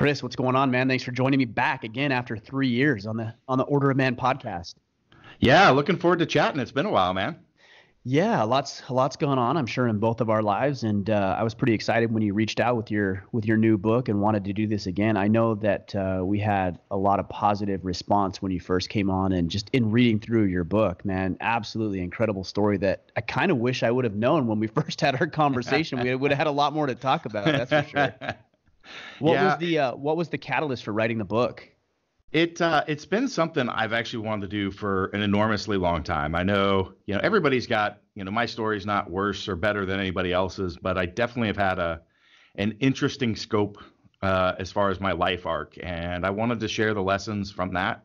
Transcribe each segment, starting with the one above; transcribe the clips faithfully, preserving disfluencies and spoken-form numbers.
Chris, what's going on, man? Thanks for joining me back again after three years on the on the Order of Man podcast. Yeah, looking forward to chatting. It's been a while, man. Yeah, lots lots going on, I'm sure, in both of our lives, and uh, I was pretty excited when you reached out with your with your new book and wanted to do this again. I know that uh, we had a lot of positive response when you first came on, and just in reading through your book, man, absolutely incredible story that I kind of wish I would have known when we first had our conversation. We would have had a lot more to talk about, that's for sure. What yeah. was the uh, what was the catalyst for writing the book? It, uh, it's been something I've actually wanted to do for an enormously long time. I know, you know, everybody's got, you know, my story's not worse or better than anybody else's, but I definitely have had a, an interesting scope, uh, as far as my life arc. And I wanted to share the lessons from that.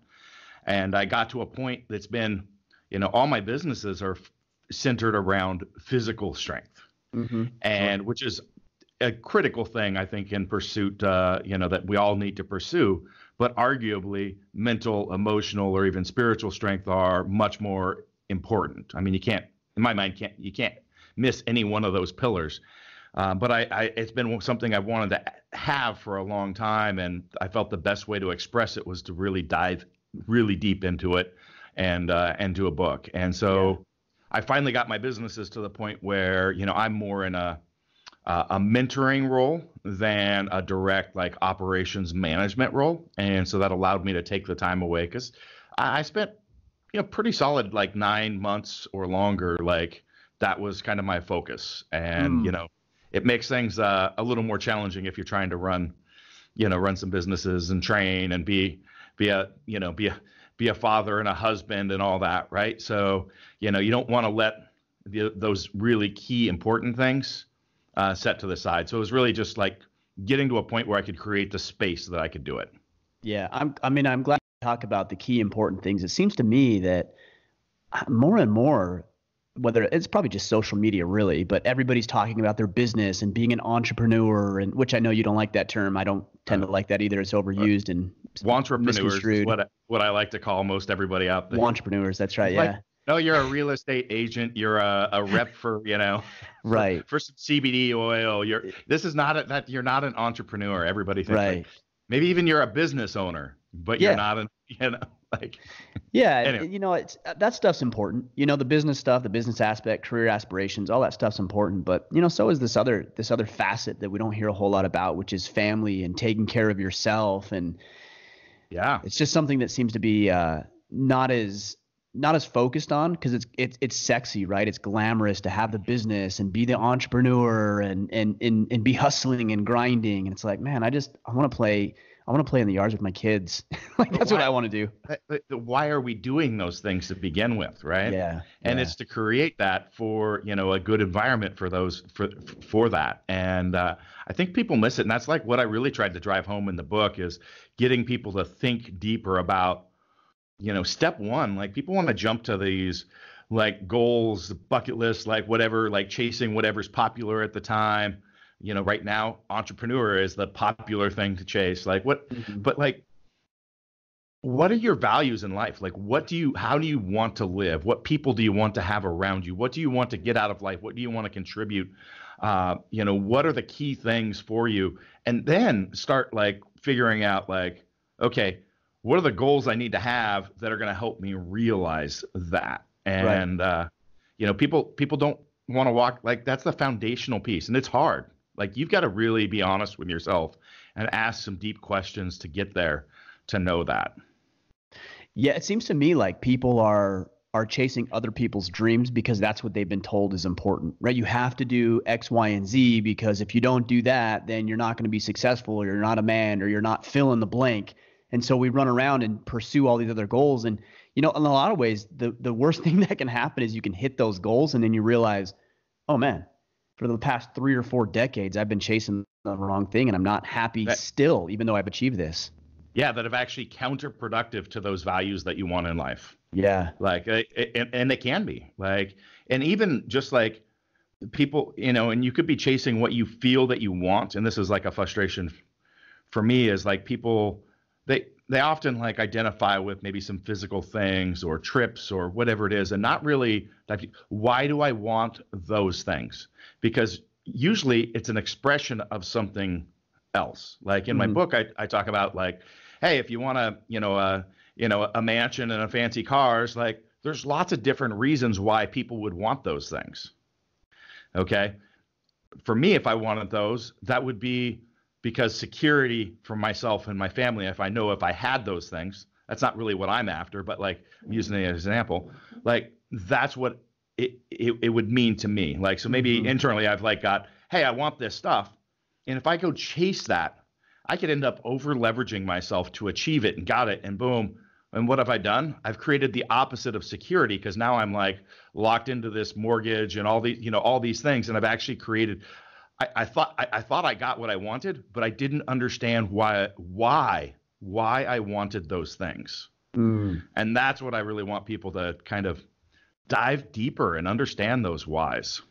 And I got to a point that's been, you know, all my businesses are f- centered around physical strength, mm-hmm. and which is a critical thing, I think, in pursuit, uh, you know, that we all need to pursue. But arguably, mental, emotional, or even spiritual strength are much more important. I mean, you can't, in my mind, can't you can't miss any one of those pillars. Uh, but I, I, it's been something I've wanted to have for a long time, and I felt the best way to express it was to really dive really deep into it and uh, and do a book. And so, yeah. I finally got my businesses to the point where, you know, I'm more in a Uh, a mentoring role than a direct like operations management role. And so that allowed me to take the time away, because I, I spent, you know, pretty solid like nine months or longer. Like that was kind of my focus. And, mm. you know, it makes things uh, a little more challenging if you're trying to run, you know, run some businesses and train and be, be a, you know, be a, be a father and a husband and all that. Right. So, you know, you don't want to let the, those really key important things Uh, set to the side. So it was really just like getting to a point where I could create the space so that I could do it. Yeah. I'm, I mean, I'm glad to talk about the key important things. It seems to me that more and more, whether it's probably just social media really, but everybody's talking about their business and being an entrepreneur, and which I know you don't like that term. I don't tend uh, to like that either. It's overused uh, and entrepreneurs is what I, what I like to call most everybody out there. Entrepreneurs. That's right. Yeah. Like, no, you're a real estate agent. You're a, a rep for, you know, right. for, for some C B D oil. You're this is not a, that you're not an entrepreneur. Everybody thinks right. like, maybe even you're a business owner, but yeah. you're not an, you know, like yeah, anyway. You know, it's that stuff's important. You know, the business stuff, the business aspect, career aspirations, all that stuff's important. But you know, so is this other this other facet that we don't hear a whole lot about, which is family and taking care of yourself. And yeah, it's just something that seems to be uh, not as not as focused on, because it's, it's, it's sexy, right? It's glamorous to have the business and be the entrepreneur and, and, and, and be hustling and grinding. And it's like, man, I just, I want to play, I want to play in the yards with my kids. Like that's why, what I want to do. But, but why are we doing those things to begin with? Right. Yeah. And yeah. it's to create that for, you know, a good environment for those, for, for that. And, uh, I think people miss it. And that's like what I really tried to drive home in the book, is getting people to think deeper about, you know, step one, like people want to jump to these like goals, bucket lists, like whatever, like chasing whatever's popular at the time. You know, right now, entrepreneur is the popular thing to chase. Like what, mm-hmm. but like, what are your values in life? Like, what do you, how do you want to live? What people do you want to have around you? What do you want to get out of life? What do you want to contribute? Uh, you know, what are the key things for you? And then start like figuring out like, okay, what are the goals I need to have that are going to help me realize that? And, right. uh, you know, people, people don't want to walk, like that's the foundational piece, and it's hard. Like you've got to really be honest with yourself and ask some deep questions to get there, to know that. Yeah. It seems to me like people are, are chasing other people's dreams because that's what they've been told is important, right? You have to do X, Y, and Z, because if you don't do that, then you're not going to be successful, or you're not a man, or you're not fill in the blank. And so we run around and pursue all these other goals. And, you know, in a lot of ways, the, the worst thing that can happen is you can hit those goals and then you realize, oh, man, for the past three or four decades, I've been chasing the wrong thing, and I'm not happy that, still, even though I've achieved this. Yeah, that have actually counterproductive to those values that you want in life. Yeah. Like, and, and they can be like, and even just like people, you know, and you could be chasing what you feel that you want. And this is like a frustration for me, is like people, They they often like identify with maybe some physical things or trips or whatever it is, and not really like, why do I want those things? Because usually it's an expression of something else. Like in my mm-hmm. book, I, I talk about like, hey, if you want to, you know, uh, you know, a mansion and a fancy cars, like there's lots of different reasons why people would want those things. Okay. For me, if I wanted those, that would be because security for myself and my family. If I know if I had those things, that's not really what I'm after, but like I'm using an example, like that's what it, it, it would mean to me. Like, so maybe mm-hmm. internally I've like got, hey, I want this stuff. And if I go chase that, I could end up over leveraging myself to achieve it and got it and boom. And what have I done? I've created the opposite of security because now I'm like locked into this mortgage and all these, you know, all these things. And I've actually created, I, I thought, I, I thought I got what I wanted, but I didn't understand why, why, why I wanted those things. Mm. And that's what I really want people to kind of dive deeper and understand those whys.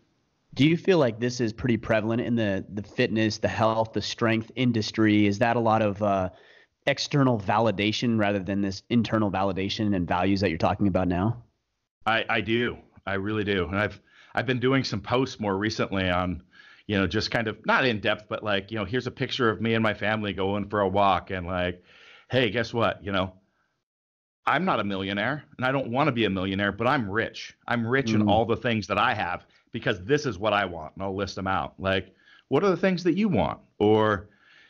Do you feel like this is pretty prevalent in the the fitness, the health, the strength industry? Is that a lot of uh, external validation rather than this internal validation and values that you're talking about now? I, I do. I really do. And I've I've been doing some posts more recently on, you know, just kind of not in depth, but like, you know, here's a picture of me and my family going for a walk and like, hey, guess what? You know, I'm not a millionaire and I don't want to be a millionaire, but I'm rich. I'm rich mm. in all the things that I have. Because this is what I want, and I'll list them out. Like, what are the things that you want? Or,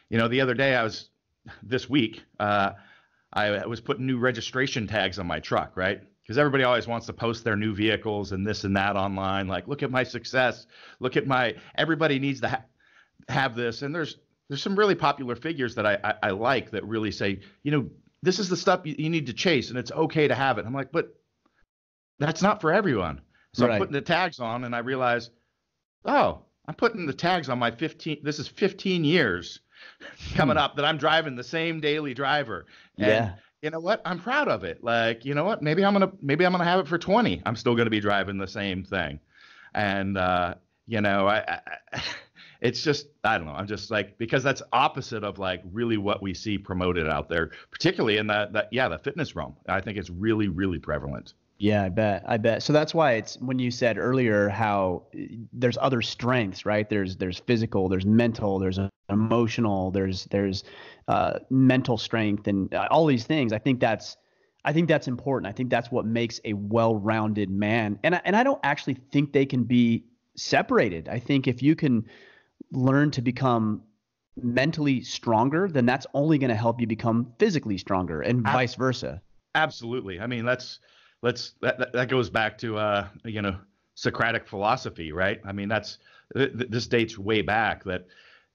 you know, the other day I was, this week, uh, I was putting new registration tags on my truck, right? Because everybody always wants to post their new vehicles and this and that online. Like, look at my success. Look at my, everybody needs to ha- have this. And there's there's some really popular figures that I, I, I like that really say, you know, this is the stuff you, you need to chase, and it's okay to have it. I'm like, but that's not for everyone. So right. I'm putting the tags on and I realize, oh, I'm putting the tags on my fifteen. This is fifteen years coming up that I'm driving the same daily driver. And yeah. you know what? I'm proud of it. Like, you know what? Maybe I'm going to maybe I'm going to have it for twenty. I'm still going to be driving the same thing. And, uh, you know, I, I, it's just I don't know. I'm just like because that's opposite of like really what we see promoted out there, particularly in the, the yeah, the fitness realm. I think it's really, really prevalent. Yeah, I bet. I bet. So that's why it's when you said earlier how there's other strengths, right? There's there's physical, there's mental, there's emotional, there's there's uh, mental strength and all these things. I think that's I think that's important. I think that's what makes a well-rounded man. And I, and I don't actually think they can be separated. I think if you can learn to become mentally stronger, then that's only going to help you become physically stronger and vice versa. Absolutely. I mean, that's Let's that that goes back to uh you know Socratic philosophy, right? I mean that's th- this dates way back that,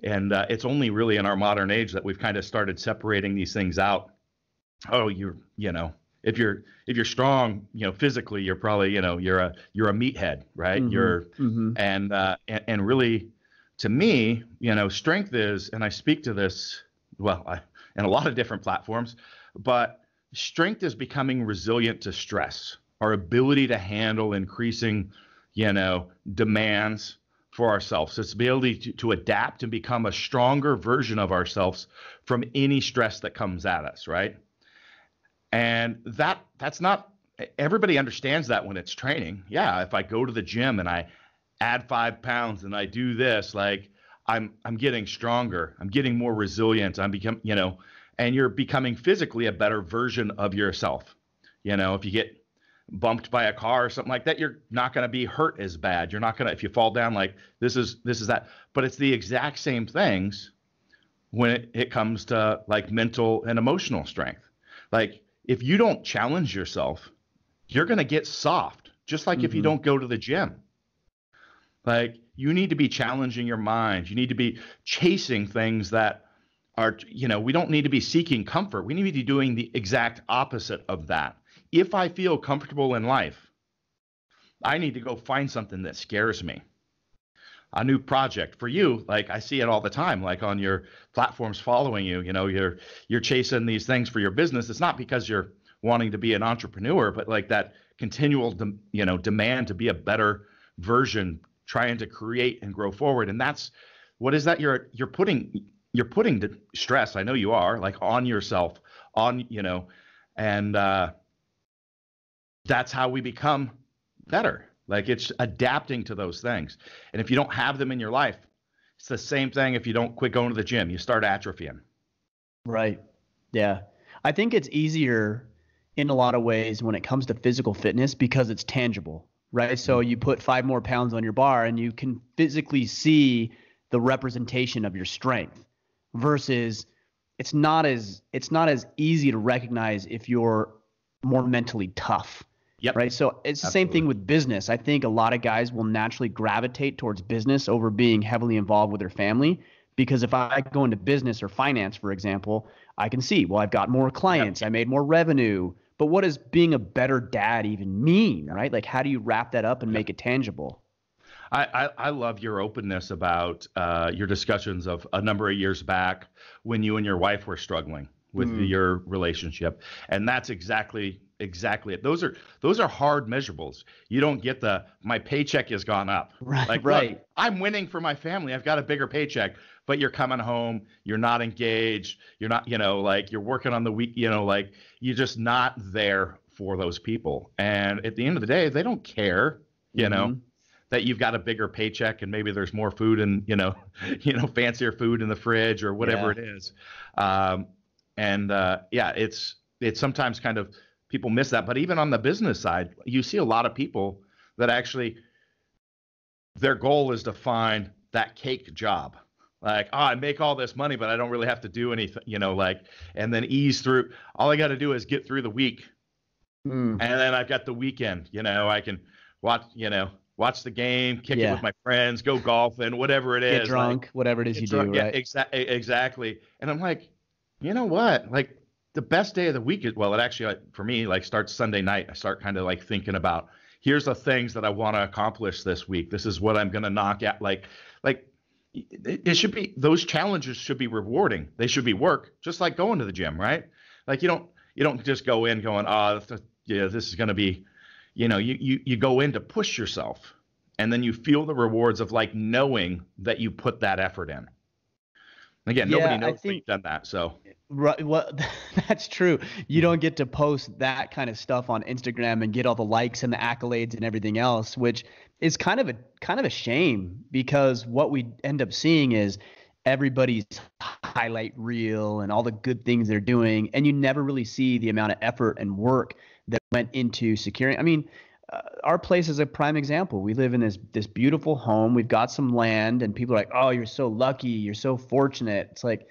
and uh, it's only really in our modern age that we've kind of started separating these things out. Oh, you're you know if you're if you're strong, you know physically, you're probably you know you're a you're a meathead, right? Mm-hmm. You're mm-hmm. and uh and, and really, to me, you know strength is, and I speak to this well I, in a lot of different platforms, but strength is becoming resilient to stress, our ability to handle increasing, you know, demands for ourselves. It's the ability to, to adapt and become a stronger version of ourselves from any stress that comes at us, right? And that that's not, everybody understands that when it's training. Yeah, if I go to the gym and I add five pounds and I do this, like I'm I'm getting stronger, I'm getting more resilient, I'm becoming, you know, and you're becoming physically a better version of yourself. You know, if you get bumped by a car or something like that, you're not going to be hurt as bad. You're not going to, if you fall down, like this is, this is that, but it's the exact same things when it, it comes to like mental and emotional strength. Like if you don't challenge yourself, you're going to get soft, just like mm-hmm. if you don't go to the gym. Like you need to be challenging your mind. You need to be chasing things that, Are, you know, we don't need to be seeking comfort. We need to be doing the exact opposite of that. If I feel comfortable in life, I need to go find something that scares me. A new project for you, like I see it all the time, like on your platforms following you, you know, you're you're chasing these things for your business. It's not because you're wanting to be an entrepreneur, but like that continual, de- you know, demand to be a better version, trying to create and grow forward. And that's what is that you're you're putting. You're putting the stress, I know you are, like on yourself, on, you know, and uh, that's how we become better. Like it's adapting to those things. And if you don't have them in your life, It's the same thing if you don't quit going to the gym. You start atrophying. Right. Yeah. I think it's easier in a lot of ways when it comes to physical fitness because it's tangible, right? So you put five more pounds on your bar and you can physically see the representation of your strength versus it's not as it's not as easy to recognize if you're more mentally tough. Yep. Right. So it's the Absolutely. Same thing with business. I think a lot of guys will naturally gravitate towards business over being heavily involved with their family, because if I go into business or finance, for example, I can see, well, I've got more clients. Yep. I made more revenue. But what does being a better dad even mean? Right. Like, how do you wrap that up and yep. make it tangible? I, I, I love your openness about uh, your discussions of a number of years back when you and your wife were struggling with mm. your relationship. And that's exactly Exactly. Those are those are hard measurables. You don't get the my paycheck has gone up. Right. Like, right. Look, I'm winning for my family. I've got a bigger paycheck, but you're coming home. You're not engaged. You're not, you know, like you're working on the week, you know, like you're just not there for those people. And at the end of the day, they don't care, you mm-hmm. know, that you've got a bigger paycheck and maybe there's more food and, you know, you know, fancier food in the fridge or whatever yeah. it is. Um, and uh, yeah, it's it's sometimes kind of. People miss that. But even on the business side, you see a lot of people that actually their goal is to find that cake job. Like, oh, I make all this money, but I don't really have to do anything, you know, like, and then ease through. All I got to do is get through the week. Mm. And then I've got the weekend, you know, I can watch, you know, watch the game, kick yeah. it with my friends, go golfing, whatever it is. Get drunk, like, whatever it is you drunk, do. Yeah, right? exa- exactly. And I'm like, you know what? Like, the best day of the week is, well, it actually, for me, like starts Sunday night. I start kind of like thinking about, here's the things that I want to accomplish this week. This is what I'm going to knock out. Like, like it, it should be, those challenges should be rewarding. They should be work, just like going to the gym, right? Like you don't, you don't just go in going, oh, yeah, this is going to be, you know, you, you, you go in to push yourself and then you feel the rewards of like knowing that you put that effort in. Again, nobody yeah, knows that you've done that. So, right, well, that's true. You don't get to post that kind of stuff on Instagram and get all the likes and the accolades and everything else, which is kind of a kind of a shame because what we end up seeing is everybody's highlight reel and all the good things they're doing, and you never really see the amount of effort and work that went into securing. I mean, uh, our place is a prime example. We live in this this beautiful home. We've got some land and people are like, oh, you're so lucky. You're so fortunate. It's like,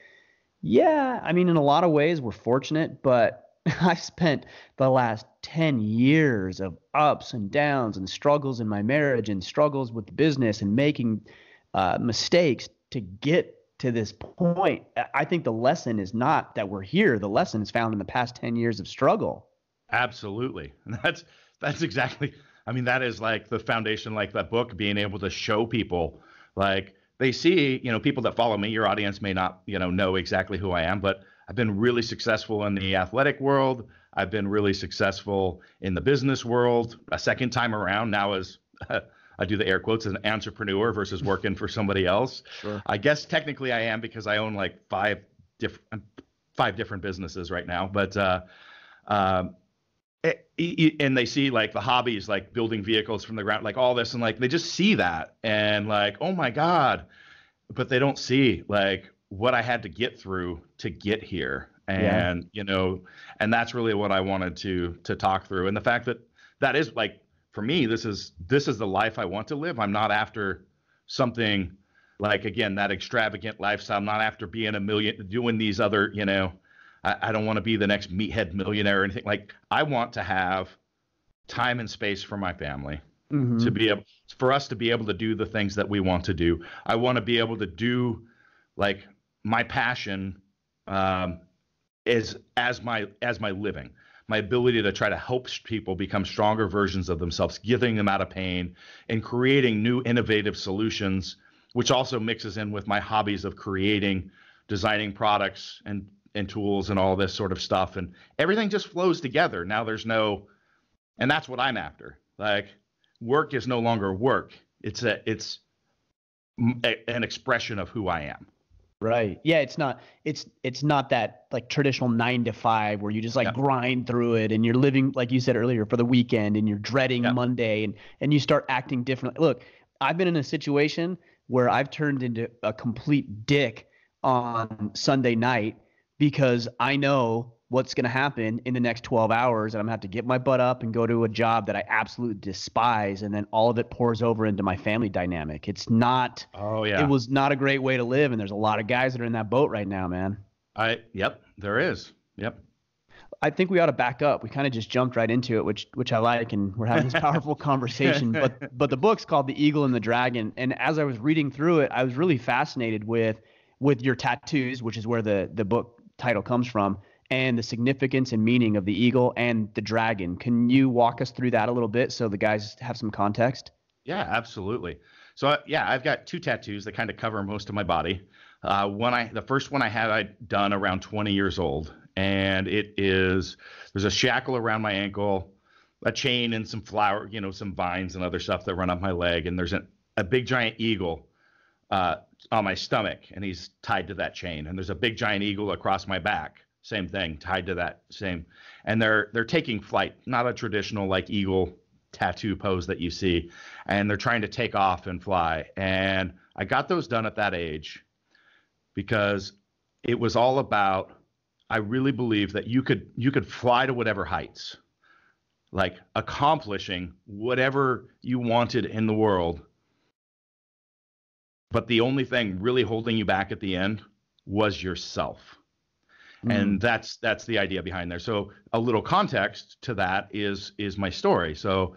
yeah, I mean, in a lot of ways we're fortunate, but I've spent the last ten years of ups and downs and struggles in my marriage and struggles with the business and making uh, mistakes to get to this point. I think the lesson is not that we're here. The lesson is found in the past ten years of struggle. Absolutely. And that's, That's exactly, I mean, that is like the foundation, like that book, being able to show people, like they see, you know, people that follow me, your audience may not, you know, know exactly who I am, but I've been really successful in the athletic world. I've been really successful in the business world a second time around now as, uh, I do the air quotes, as an entrepreneur versus working for somebody else. Sure. I guess technically I am because I own like five different, five different businesses right now, but, uh, um, and they see like the hobbies, like building vehicles from the ground, like all this. And like, they just see that and like, oh my God, but they don't see like what I had to get through to get here. And, yeah. you know, and that's really what I wanted to, to talk through. And the fact that that is like, for me, this is, this is the life I want to live. I'm not after something like, again, that extravagant lifestyle. I'm not after being a million, doing these other, you know, I don't want to be the next meathead millionaire or anything. Like I want to have time and space for my family mm-hmm. to be able, for us to be able to do the things that we want to do. I want to be able to do like my passion um, is as my, as my living, my ability to try to help people become stronger versions of themselves, getting them out of pain and creating new innovative solutions, which also mixes in with my hobbies of creating, designing products and, and tools and all this sort of stuff, and everything just flows together. Now there's no, and that's what I'm after. Like work is no longer work. It's a, it's a, an expression of who I am. Right. Yeah. It's not, it's, it's not that like traditional nine to five where you just like yeah. grind through it and you're living, like you said earlier, for the weekend and you're dreading yeah. Monday and, and you start acting differently. Look, I've been in a situation where I've turned into a complete dick on Sunday night because I know what's going to happen in the next twelve hours, and I'm going to have to get my butt up and go to a job that I absolutely despise, and then all of it pours over into my family dynamic. It's not – oh, yeah. It was not a great way to live, and there's a lot of guys that are in that boat right now, man. I Yep, there is. Yep. I think we ought to back up. We kind of just jumped right into it, which which I like, and we're having this powerful conversation. But but the book's called The Eagle and the Dragon, and as I was reading through it, I was really fascinated with with your tattoos, which is where the, the book title comes from, and the significance and meaning of the eagle and the dragon. Can you walk us through that a little bit so the guys have some context? Yeah, absolutely. So yeah, I've got two tattoos that kind of cover most of my body. Uh, one I the first one I had I done around twenty years old. And it is, there's a shackle around my ankle, a chain and some flower, you know, some vines and other stuff that run up my leg. And there's an, a big giant eagle uh, on my stomach, and he's tied to that chain. And there's a big giant eagle across my back, same thing, tied to that same. And they're they're taking flight, not a traditional like eagle tattoo pose that you see. And they're trying to take off and fly. And I got those done at that age because it was all about, I really believe that you could you could fly to whatever heights, like accomplishing whatever you wanted in the world. But the only thing really holding you back at the end was yourself. Mm-hmm. And that's that's the idea behind there. So a little context to that is is my story. So,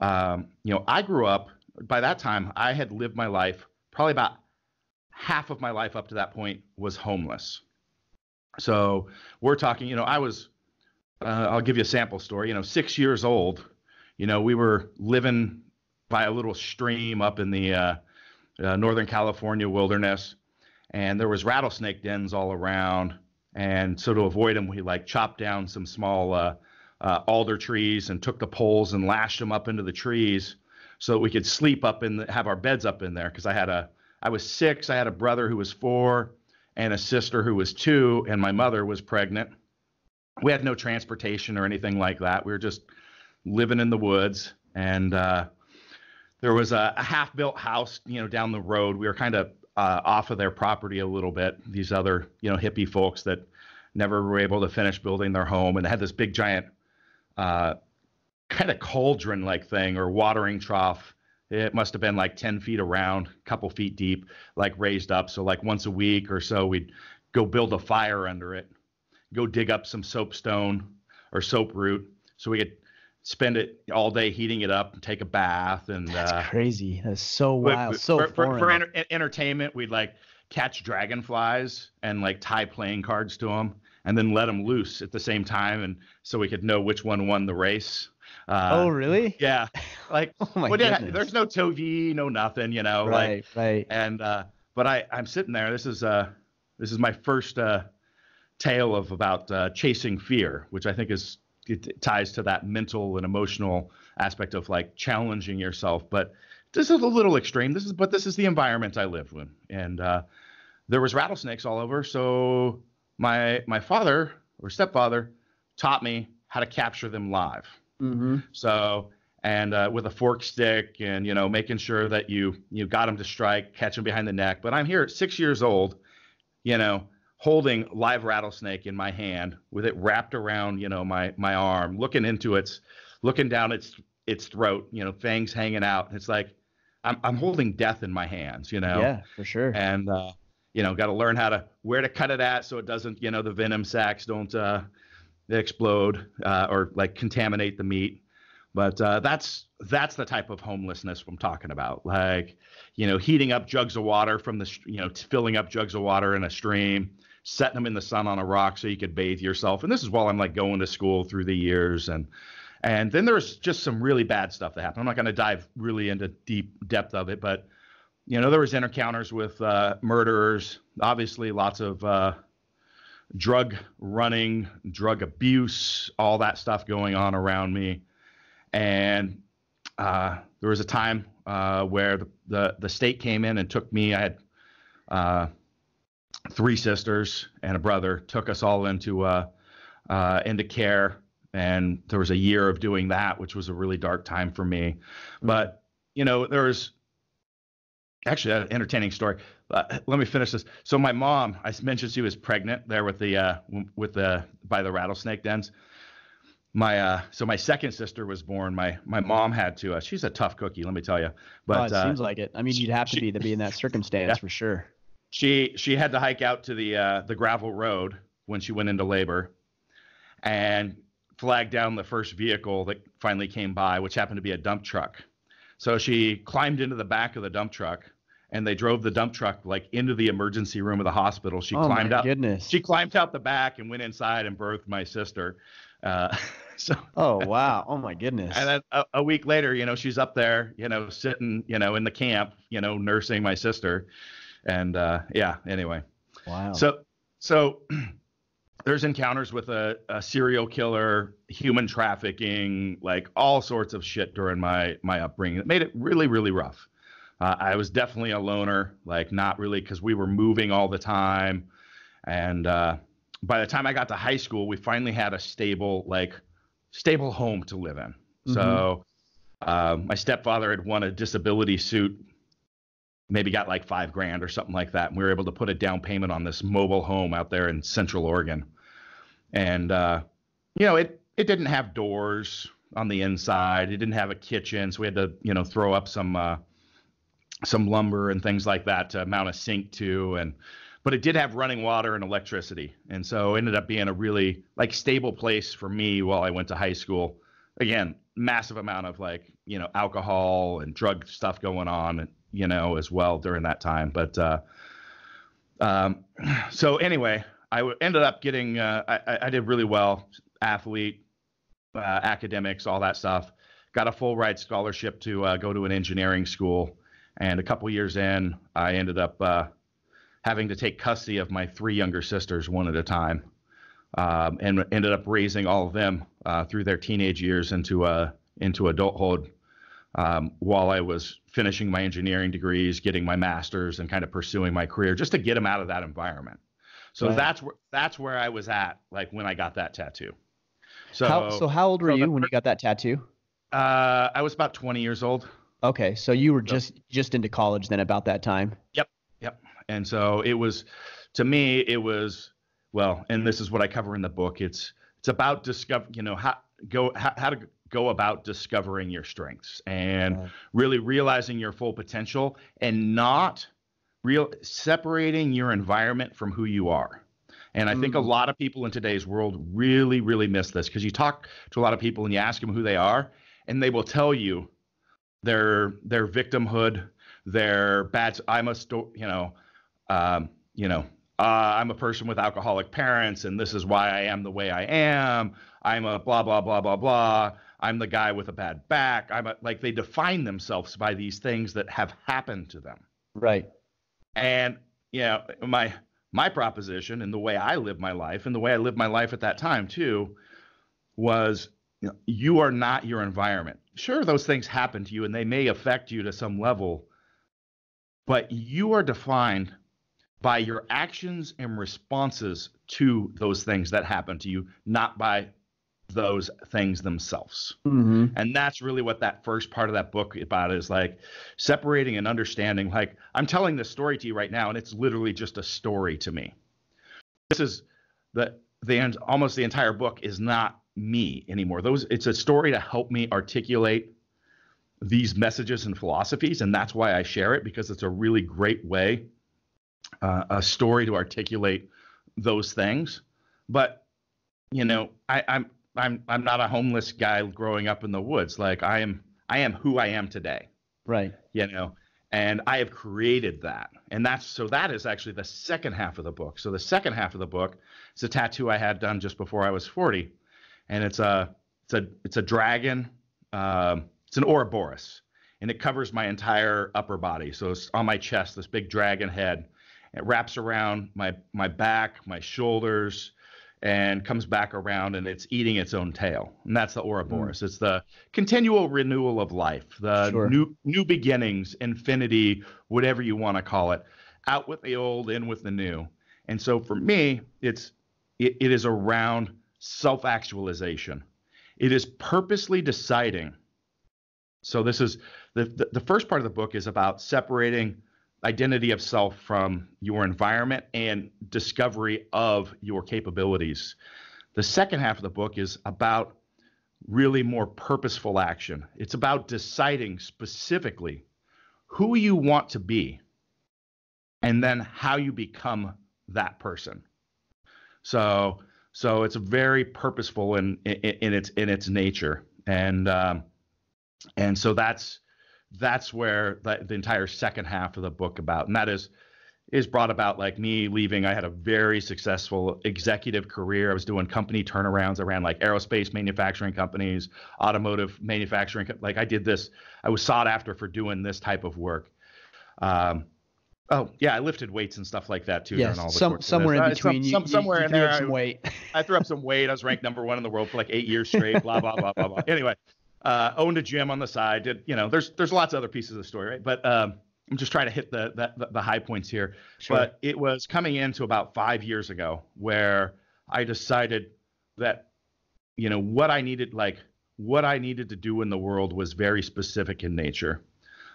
um, you know, I grew up, by that time, I had lived my life, probably about half of my life up to that point was homeless. So we're talking, you know, I was, uh, I'll give you a sample story, you know, six years old, you know, we were living by a little stream up in the uh, uh, Northern California wilderness, and there was rattlesnake dens all around. And so to avoid them, we like chopped down some small uh, uh, alder trees and took the poles and lashed them up into the trees so that we could sleep up in, the, have our beds up in there. Cause I had a, I was six, I had a brother who was four, and a sister who was two, and my mother was pregnant. We had no transportation or anything like that. We were just living in the woods, and uh, there was a, a half-built house, you know, down the road. We were kind of uh, off of their property a little bit. These other, you know, hippie folks that never were able to finish building their home, and they had this big giant uh, kind of cauldron-like thing or watering trough. It must have been like ten feet around, a couple feet deep, like raised up. So like once a week or so, we'd go build a fire under it, go dig up some soapstone or soap root. So we could spend it all day heating it up and take a bath. And that's uh, crazy. That's so wild. We, so for, for, for enter entertainment, we'd like catch dragonflies and like tie playing cards to them and then let them loose at the same time. And so we could know which one won the race. Uh, oh, really? Yeah. Like, oh my well, yeah, there's no T V, no nothing, you know, right, like, right. And, uh, but I, I'm sitting there, this is, uh, this is my first, uh, tale of about, uh, chasing fear, which I think is, it ties to that mental and emotional aspect of like challenging yourself, but this is a little extreme. This is, but this is the environment I lived in. And, uh, there was rattlesnakes all over. So my, my father or stepfather taught me how to capture them live. Mm-hmm. So, and uh, with a fork stick and, you know, making sure that you, you got him to strike, catch him behind the neck. But I'm here at six years old, you know, holding live rattlesnake in my hand with it wrapped around, you know, my, my arm, looking into its, looking down its, its throat, you know, fangs hanging out. It's like, I'm, I'm holding death in my hands, you know? Yeah, for sure. And, uh, you know, got to learn how to, where to cut it at. So it doesn't, you know, the venom sacs don't, uh, they explode uh, or like contaminate the meat. But uh, that's that's the type of homelessness I'm talking about. Like, you know, heating up jugs of water from the, you know, filling up jugs of water in a stream, setting them in the sun on a rock so you could bathe yourself. And this is while I'm like going to school through the years. And and then there's just some really bad stuff that happened. I'm not going to dive really into deep depth of it. But, you know, there was encounters with uh, murderers, obviously lots of uh, drug running, drug abuse, all that stuff going on around me. And uh, there was a time uh, where the, the, the state came in and took me. I had uh, three sisters and a brother, took us all into uh, uh, into care. And there was a year of doing that, which was a really dark time for me. But, you know, there was actually an entertaining story. Uh, let me finish this. So my mom, I mentioned she was pregnant there with the uh, with the by the rattlesnake dens. My uh, so my second sister was born. My my mom had to. Uh, she's a tough cookie, let me tell you. But oh, it uh, seems like it. I mean, you'd have to she, be to be in that circumstance yeah. for sure. She she had to hike out to the uh, the gravel road when she went into labor, and flagged down the first vehicle that finally came by, which happened to be a dump truck. So she climbed into the back of the dump truck, and they drove the dump truck like into the emergency room of the hospital. She oh climbed my up. Goodness. She climbed out the back and went inside and birthed my sister. Uh, so. Oh wow! Oh my goodness! And then a, a week later, you know, she's up there, you know, sitting, you know, in the camp, you know, nursing my sister, and uh, yeah. Anyway. Wow. So so there's encounters with a, a serial killer, human trafficking, like all sorts of shit during my my upbringing. It made it really really rough. Uh, I was definitely a loner, like not really, because we were moving all the time. And uh, by the time I got to high school, we finally had a stable, like stable home to live in. Mm-hmm. So uh, my stepfather had won a disability suit, maybe got like five grand or something like that. And we were able to put a down payment on this mobile home out there in Central Oregon. And, uh, you know, it, it didn't have doors on the inside. It didn't have a kitchen. So we had to, you know, throw up some, uh, some lumber and things like that to mount a sink to. And, but it did have running water and electricity. And so it ended up being a really like stable place for me while I went to high school. Again, massive amount of like, you know, alcohol and drug stuff going on, you know, as well during that time. But, uh, um, so anyway, I ended up getting, uh, I, I did really well, athlete, uh, academics, all that stuff, got a full ride scholarship to uh, go to an engineering school. And a couple years in, I ended up uh, having to take custody of my three younger sisters one at a time, um, and ended up raising all of them uh, through their teenage years into uh, into adulthood um, while I was finishing my engineering degrees, getting my master's, and kind of pursuing my career just to get them out of that environment. So right. that's where that's where I was at, like when I got that tattoo. So how, so how old were so you the, when you got that tattoo? Uh, I was about twenty years old. Okay, so you were just just into college then about that time? Yep, yep. And so it was, to me, it was, well, and this is what I cover in the book. It's it's about discover, you know, how go how, how to go about discovering your strengths and right. really realizing your full potential and not real separating your environment from who you are. And I mm. think a lot of people in today's world really, really miss this, because you talk to a lot of people and you ask them who they are, and they will tell you their their victimhood, their bad. I'm a sto- you know, um, you know, uh, I'm a person with alcoholic parents, and this is why I am the way I am. I'm a blah blah blah blah blah. I'm the guy with a bad back. I'm a, like they define themselves by these things that have happened to them. Right. And you know, my my proposition and the way I live my life and the way I lived my life at that time too was, you know, you are not your environment. Sure, those things happen to you and they may affect you to some level, but you are defined by your actions and responses to those things that happen to you, not by those things themselves. Mm-hmm. And that's really what that first part of that book about is like separating and understanding. Like I'm telling this story to you right now, and it's literally just a story to me. This is the the end. Almost the entire book is not me anymore. Those it's a story to help me articulate these messages and philosophies, and that's why I share it, because it's a really great way, uh, a story to articulate those things. But you know, I, I'm I'm I'm not a homeless guy growing up in the woods. Like I am I am who I am today. Right. You know, and I have created that, and that's so that is actually the second half of the book. So the second half of the book is a tattoo I had done just before I was forty. And it's a it's a it's a dragon. Um, it's an Ouroboros, and it covers my entire upper body. So it's on my chest, this big dragon head. It wraps around my my back, my shoulders, and comes back around, and it's eating its own tail. And that's the Ouroboros. Mm. It's the continual renewal of life, the sure. new new beginnings, infinity, whatever you want to call it. Out with the old, in with the new. And so for me, it's it, it is around self-actualization. It is purposely deciding. So this is the, the the first part of the book is about separating identity of self from your environment and discovery of your capabilities. The second half of the book is about really more purposeful action. It's about deciding specifically who you want to be and then how you become that person. So, so it's very purposeful in, in, in its, in its nature. And, um, and so that's, that's where the, the entire second half of the book about, and that is, is brought about like me leaving. I had a very successful executive career. I was doing company turnarounds. I ran like aerospace manufacturing companies, automotive manufacturing. Like I did this, I was sought after for doing this type of work. Um, Oh yeah, I lifted weights and stuff like that too. Yes, all the some, somewhere in between. Some, you, somewhere you, you in threw there, up some I, weight. I threw up some weight. I was ranked number one in the world for like eight years straight. Blah blah blah blah blah. Anyway, uh, owned a gym on the side. Did you know? There's there's lots of other pieces of the story, right? But um, I'm just trying to hit the the, the high points here. Sure. But it was coming into about five years ago where I decided that you know what I needed, like what I needed to do in the world, was very specific in nature.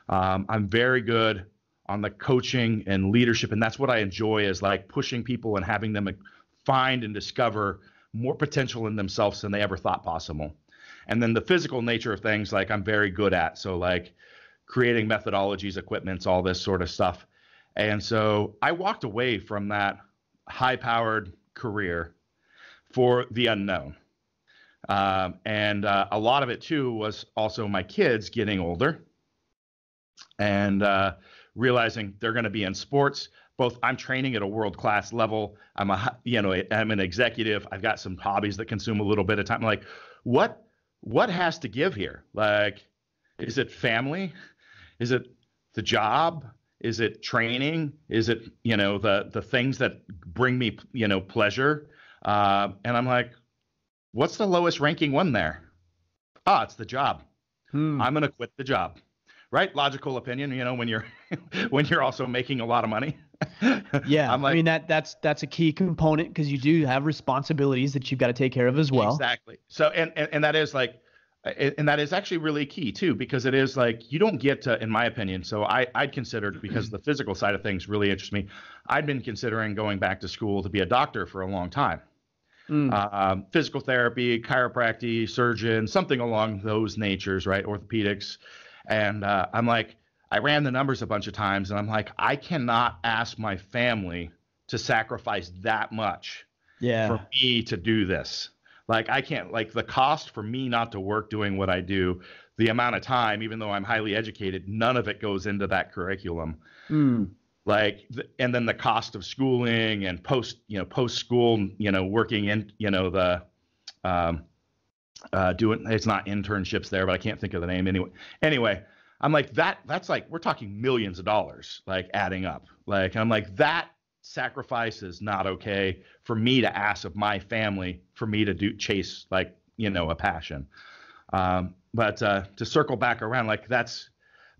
Um, I'm very good on the coaching and leadership. And that's what I enjoy, is like pushing people and having them find and discover more potential in themselves than they ever thought possible. And then the physical nature of things, like I'm very good at. So like creating methodologies, equipments, all this sort of stuff. And so I walked away from that high powered career for the unknown. Um, and uh, a lot of it too was also my kids getting older and, uh, realizing they're going to be in sports. Both I'm training at a world-class level. I'm a, you know, I'm an executive. I've got some hobbies that consume a little bit of time. I'm like, what, what has to give here? Like, is it family? Is it the job? Is it training? Is it, you know, the, the things that bring me, you know, pleasure? Uh, and I'm like, what's the lowest ranking one there? Ah, it's the job. Hmm. I'm going to quit the job. Right? Logical opinion, you know, when you're when you're also making a lot of money. Yeah. I'm like, I mean, that that's that's a key component, because you do have responsibilities that you've got to take care of as well. Exactly. So and, and and that is like and that is actually really key too, because it is like you don't get to, in my opinion. So I I'd considered, because the physical side of things really interests me, I'd been considering going back to school to be a doctor for a long time. Mm. Uh, physical therapy, chiropractic, surgeon, something along those natures, right? Orthopedics. And uh, I'm like, I ran the numbers a bunch of times, and I'm like, I cannot ask my family to sacrifice that much yeah. for me to do this. Like, I can't, like, the cost for me not to work doing what I do, the amount of time, even though I'm highly educated, none of it goes into that curriculum. Mm. Like, th- and then the cost of schooling and post, you know, post school, you know, working in, you know, the, um, Uh, doing it's not internships there, but I can't think of the name anyway. Anyway, I'm like that. That's like we're talking millions of dollars, like adding up. Like I'm like that sacrifice is not okay for me to ask of my family, for me to do chase like you know a passion. Um, but uh, to circle back around, like that's.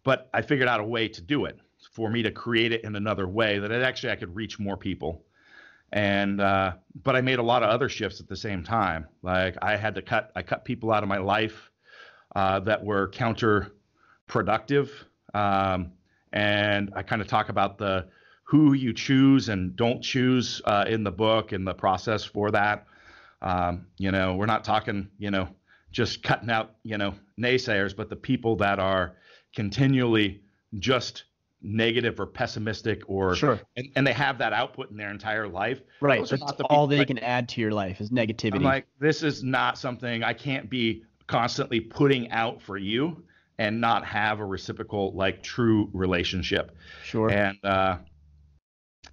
But I figured out a way to do it, for me to create it in another way that it actually I could reach more people. And, uh, but I made a lot of other shifts at the same time. Like I had to cut, I cut people out of my life, uh, that were counterproductive. Um, and I kind of talk about the, who you choose and don't choose, uh, in the book and the process for that. Um, you know, we're not talking, you know, just cutting out, you know, naysayers, but the people that are continually just negative or pessimistic or sure. and, and they have that output in their entire life. Right. So not the all that like, you can add to your life is negativity. I'm like, this is not something I can't be constantly putting out for you and not have a reciprocal, like true relationship. Sure. And, uh,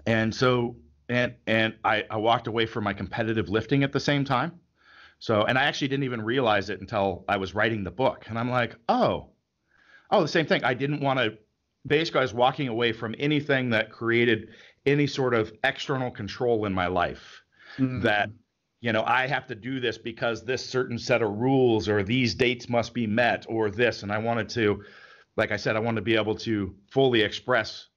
and so, and, and I, I walked away from my competitive lifting at the same time. So, and I actually didn't even realize it until I was writing the book, and I'm like, Oh, Oh, the same thing. I didn't want to, basically, I was walking away from anything that created any sort of external control in my life mm. that, you know, I have to do this because this certain set of rules or these dates must be met or this. And I wanted to, like I said, I wanted to be able to fully express,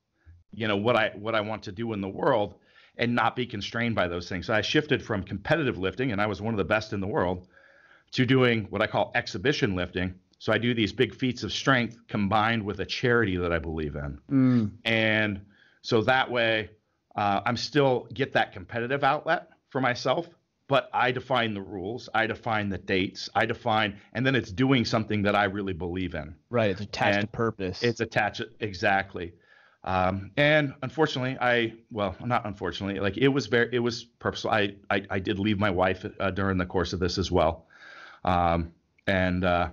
you know, what I what I want to do in the world and not be constrained by those things. So I shifted from competitive lifting, and I was one of the best in the world, to doing what I call exhibition lifting. So I do these big feats of strength combined with a charity that I believe in. Mm. And so that way uh, I'm still get that competitive outlet for myself, but I define the rules. I define the dates. I define, and then it's doing something that I really believe in. Right. It's attached and to purpose. It's attached. Exactly. Um, and unfortunately I, well, not unfortunately, like it was very, it was purposeful. I, I, I did leave my wife uh, during the course of this as well. Um, and, uh,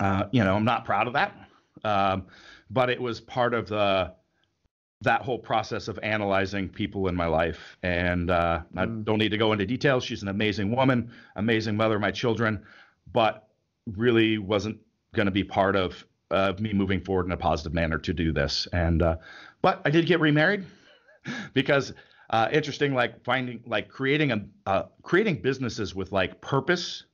Uh, you know, I'm not proud of that, um, but it was part of the that whole process of analyzing people in my life. And uh, mm. I don't need to go into details. She's an amazing woman, amazing mother of my children, but really wasn't going to be part of uh, me moving forward in a positive manner to do this. And uh, but I did get remarried because uh, interesting, like finding like creating a uh, creating businesses with like purpose.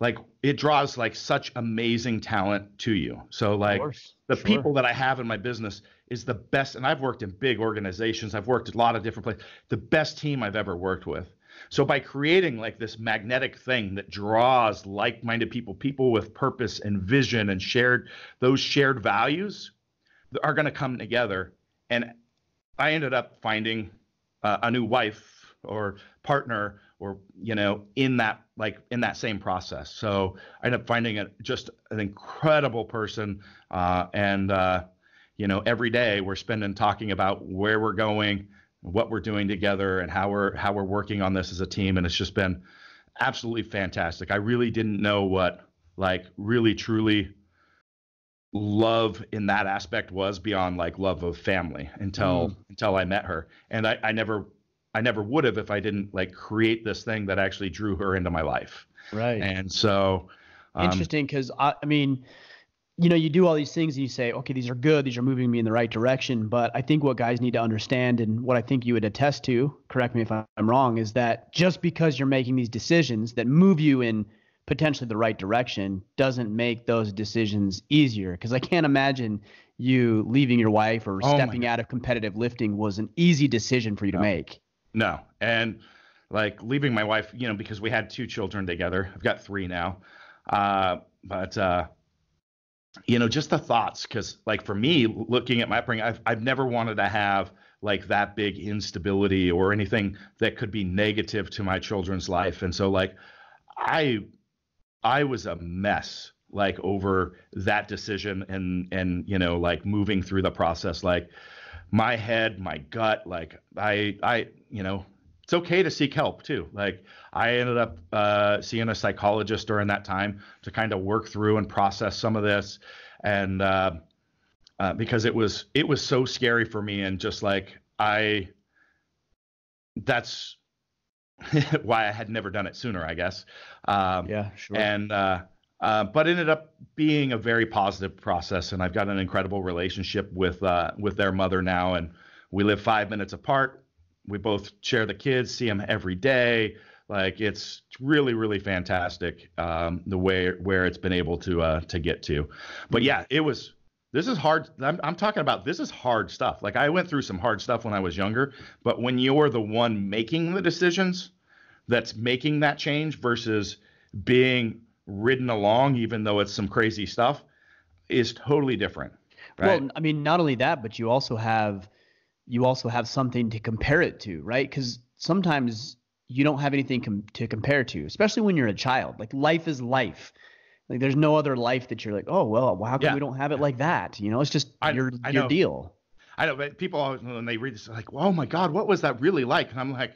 Like it draws like such amazing talent to you. So like the sure. people that I have in my business is the best. And I've worked in big organizations. I've worked at a lot of different places, the best team I've ever worked with. So by creating like this magnetic thing that draws like-minded people, people with purpose and vision and shared, those shared values that are going to come together. And I ended up finding uh, a new wife or partner or, you know, in that, like in that same process. So I ended up finding a, just an incredible person. Uh, and, uh, you know, every day we're spending talking about where we're going, what we're doing together and how we're, how we're working on this as a team. And it's just been absolutely fantastic. I really didn't know what like really, truly love in that aspect was beyond like love of family until, mm. until I met her. And I, I never, I never would have if I didn't like create this thing that actually drew her into my life. Right. And so um, interesting. Cause I, I mean, you know, you do all these things and you say, okay, these are good. These are moving me in the right direction. But I think what guys need to understand and what I think you would attest to, correct me if I'm wrong, is that just because you're making these decisions that move you in potentially the right direction doesn't make those decisions easier. Cause I can't imagine you leaving your wife or oh stepping out of competitive lifting was an easy decision for you to no. make. No. And like leaving my wife, you know, because we had two children together. I've got three now. Uh, but, uh, you know, just the thoughts, because like for me, looking at my upbringing, I've, I've never wanted to have like that big instability or anything that could be negative to my children's life. And so like I I was a mess like over that decision and, and you know, like moving through the process like my head, my gut, like I, I, you know, it's okay to seek help too. Like I ended up uh, seeing a psychologist during that time to kind of work through and process some of this. And uh, uh, because it was, it was so scary for me. And just like, I, that's why I had never done it sooner, I guess. Um, yeah, sure. And, uh, Uh, but ended up being a very positive process, and I've got an incredible relationship with uh, with their mother now, and we live five minutes apart. We both share the kids, see them every day. Like it's really, really fantastic um, the way where it's been able to uh, to get to. But yeah, it was. This is hard. I'm, I'm talking about this is hard stuff. Like I went through some hard stuff when I was younger, but when you're the one making the decisions, that's making that change versus being ridden along, even though it's some crazy stuff, is totally different. Right? Well, I mean, not only that, but you also have, you also have something to compare it to, right? Because sometimes you don't have anything com- to compare to, especially when you're a child. Like life is life. Like there's no other life that you're like, oh well, how come yeah. we don't have it like that? You know, it's just I, your I your know. deal. I know, but people always, when they read this, they're like, oh my God, what was that really like? And I'm like,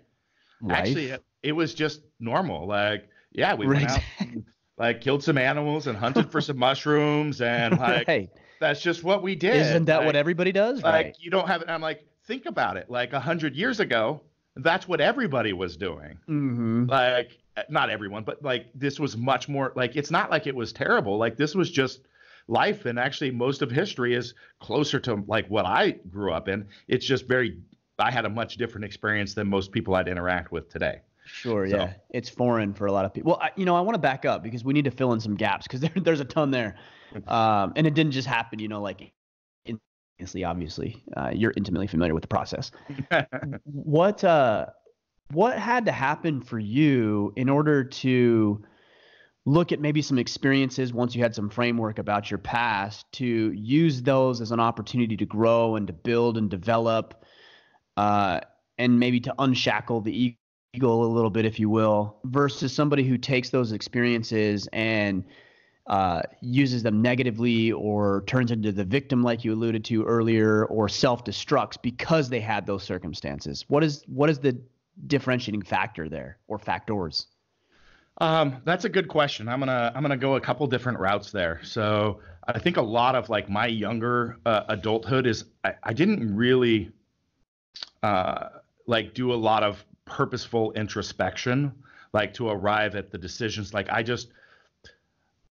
life? actually, it, it was just normal. Like, yeah, we right. went out. And, like killed some animals and hunted for some mushrooms and like, right. that's just what we did. Isn't that like, what everybody does? Like right. you don't have it. I'm like, think about it. Like a hundred years ago, that's what everybody was doing. Mm-hmm. Like not everyone, but like this was much more like, it's not like it was terrible. Like this was just life. And actually most of history is closer to like what I grew up in. It's just very, I had a much different experience than most people I'd interact with today. Sure. So. Yeah. It's foreign for a lot of people. Well, I, you know, I want to back up because we need to fill in some gaps because there, there's a ton there. Um, and it didn't just happen, you know, like instantly, obviously, uh, you're intimately familiar with the process. what, uh, what had to happen for you in order to look at maybe some experiences once you had some framework about your past to use those as an opportunity to grow and to build and develop, uh, and maybe to unshackle the ego a little bit, if you will, versus somebody who takes those experiences and uh, uses them negatively or turns into the victim like you alluded to earlier, or self-destructs because they had those circumstances. What is, what is the differentiating factor there, or factors? Um, that's a good question. I'm gonna I'm gonna go a couple different routes there. So I think a lot of like my younger uh, adulthood is I, I didn't really uh, like do a lot of purposeful introspection, like to arrive at the decisions. Like I just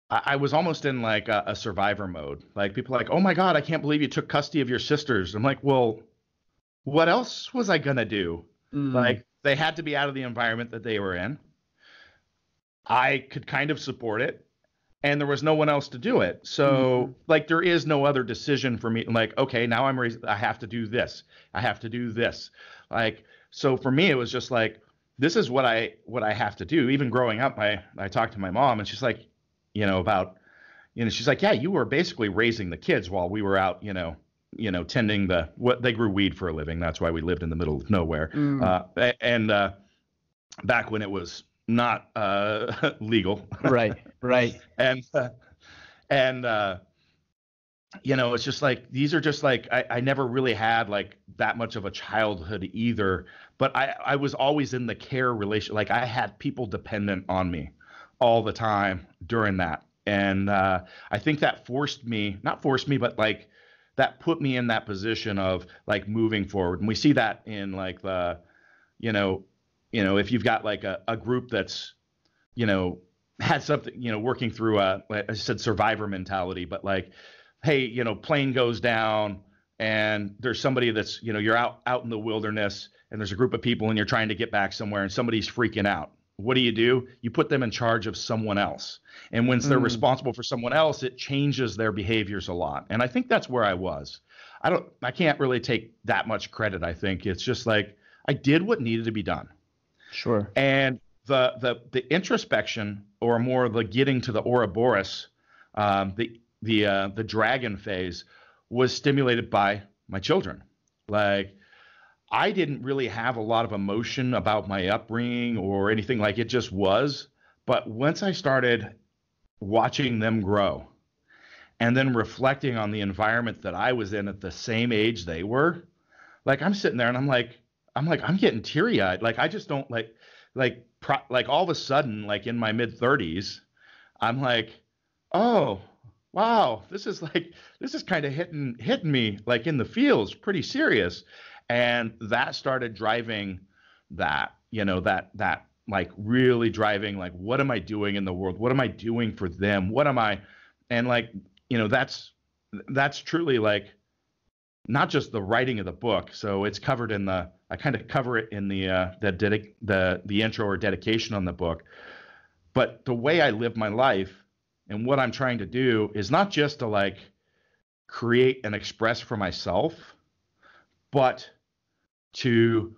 I, I was almost in like a, a survivor mode. Like people are like, oh my God, I can't believe you took custody of your sisters. I'm like, well, what else was I gonna do? Mm. Like they had to be out of the environment that they were in. I could kind of support it, and there was no one else to do it. So mm-hmm. like, there is no other decision for me. Like, okay, now I'm, re- I have to do this. I have to do this. Like, so for me, it was just like, this is what I, what I have to do. Even growing up, I, I talked to my mom and she's like, you know, about, you know, she's like, yeah, you were basically raising the kids while we were out, you know, you know, tending the, what they grew weed for a living. That's why we lived in the middle of nowhere. Mm. Uh, and, uh, back when it was not uh legal. Right, right. And uh, and uh you know, it's just like these are just like I, I never really had like that much of a childhood either, but I I was always in the care relation. Like I had people dependent on me all the time during that. And uh I think that forced me, not forced me, but like that put me in that position of like moving forward. And we see that in like the, you know, You know, if you've got like a, a group that's, you know, had something, you know, working through a, like I said, survivor mentality, but like, hey, you know, plane goes down and there's somebody that's, you know, you're out, out in the wilderness and there's a group of people and you're trying to get back somewhere and somebody's freaking out. What do you do? You put them in charge of someone else. And once mm. they're responsible for someone else, it changes their behaviors a lot. And I think that's where I was. I don't, I can't really take that much credit. I think it's just like, I did what needed to be done. Sure. And the, the the introspection, or more the getting to the Ouroboros, um, the the uh, the dragon phase, was stimulated by my children. Like I didn't really have a lot of emotion about my upbringing or anything. Like it just was. But once I started watching them grow, and then reflecting on the environment that I was in at the same age they were, like I'm sitting there and I'm like. I'm like, I'm getting teary eyed. Like, I just don't like, like, pro- like all of a sudden, like in my mid thirties, I'm like, oh, wow, this is like, this is kind of hitting, hitting me like in the feels pretty serious. And that started driving that, you know, that, that like really driving, like, what am I doing in the world? What am I doing for them? What am I? And like, you know, that's, that's truly like, not just the writing of the book. So it's covered in the, I kind of cover it in the, uh, the, dedic- the, the intro or dedication on the book, but the way I live my life and what I'm trying to do is not just to like create and express for myself, but to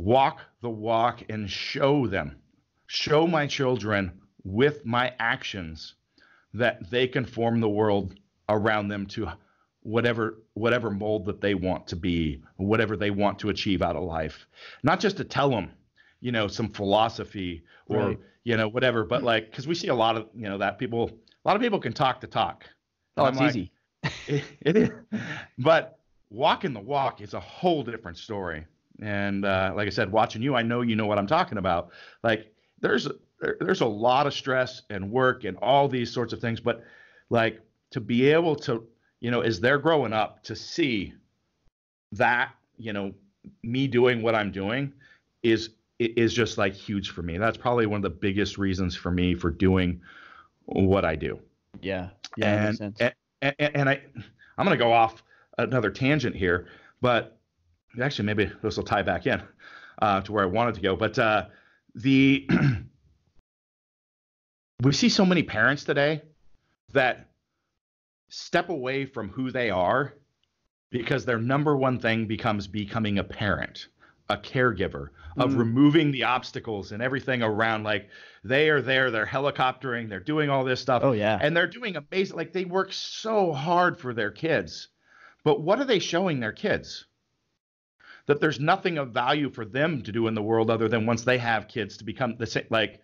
walk the walk and show them, show my children with my actions that they can form the world around them to whatever, whatever mold that they want to be, whatever they want to achieve out of life, not just to tell them, you know, some philosophy or, right. you know, whatever, but like, cause we see a lot of, you know, that people, a lot of people can talk the talk. Oh, it's like, easy. it, it is. But walking the walk is a whole different story. And, uh, like I said, watching you, I know, you know what I'm talking about. Like there's, there, there's a lot of stress and work and all these sorts of things, but like to be able to, you know, as they're growing up to see that, you know, me doing what I'm doing is, is just like huge for me. That's probably one of the biggest reasons for me for doing what I do. Yeah. Yeah. And, makes sense. And, and, and I, I'm going to go off another tangent here, but actually maybe this will tie back in uh, to where I wanted to go. But uh, the, we see so many parents today that step away from who they are because their number one thing becomes becoming a parent. a caregiver, of mm. removing the obstacles and everything around. Like, they are there, they're helicoptering, they're doing all this stuff. Oh, yeah. And they're doing amazing. Like, they work so hard for their kids. But what are they showing their kids? That there's nothing of value for them to do in the world other than once they have kids to become the same. Like,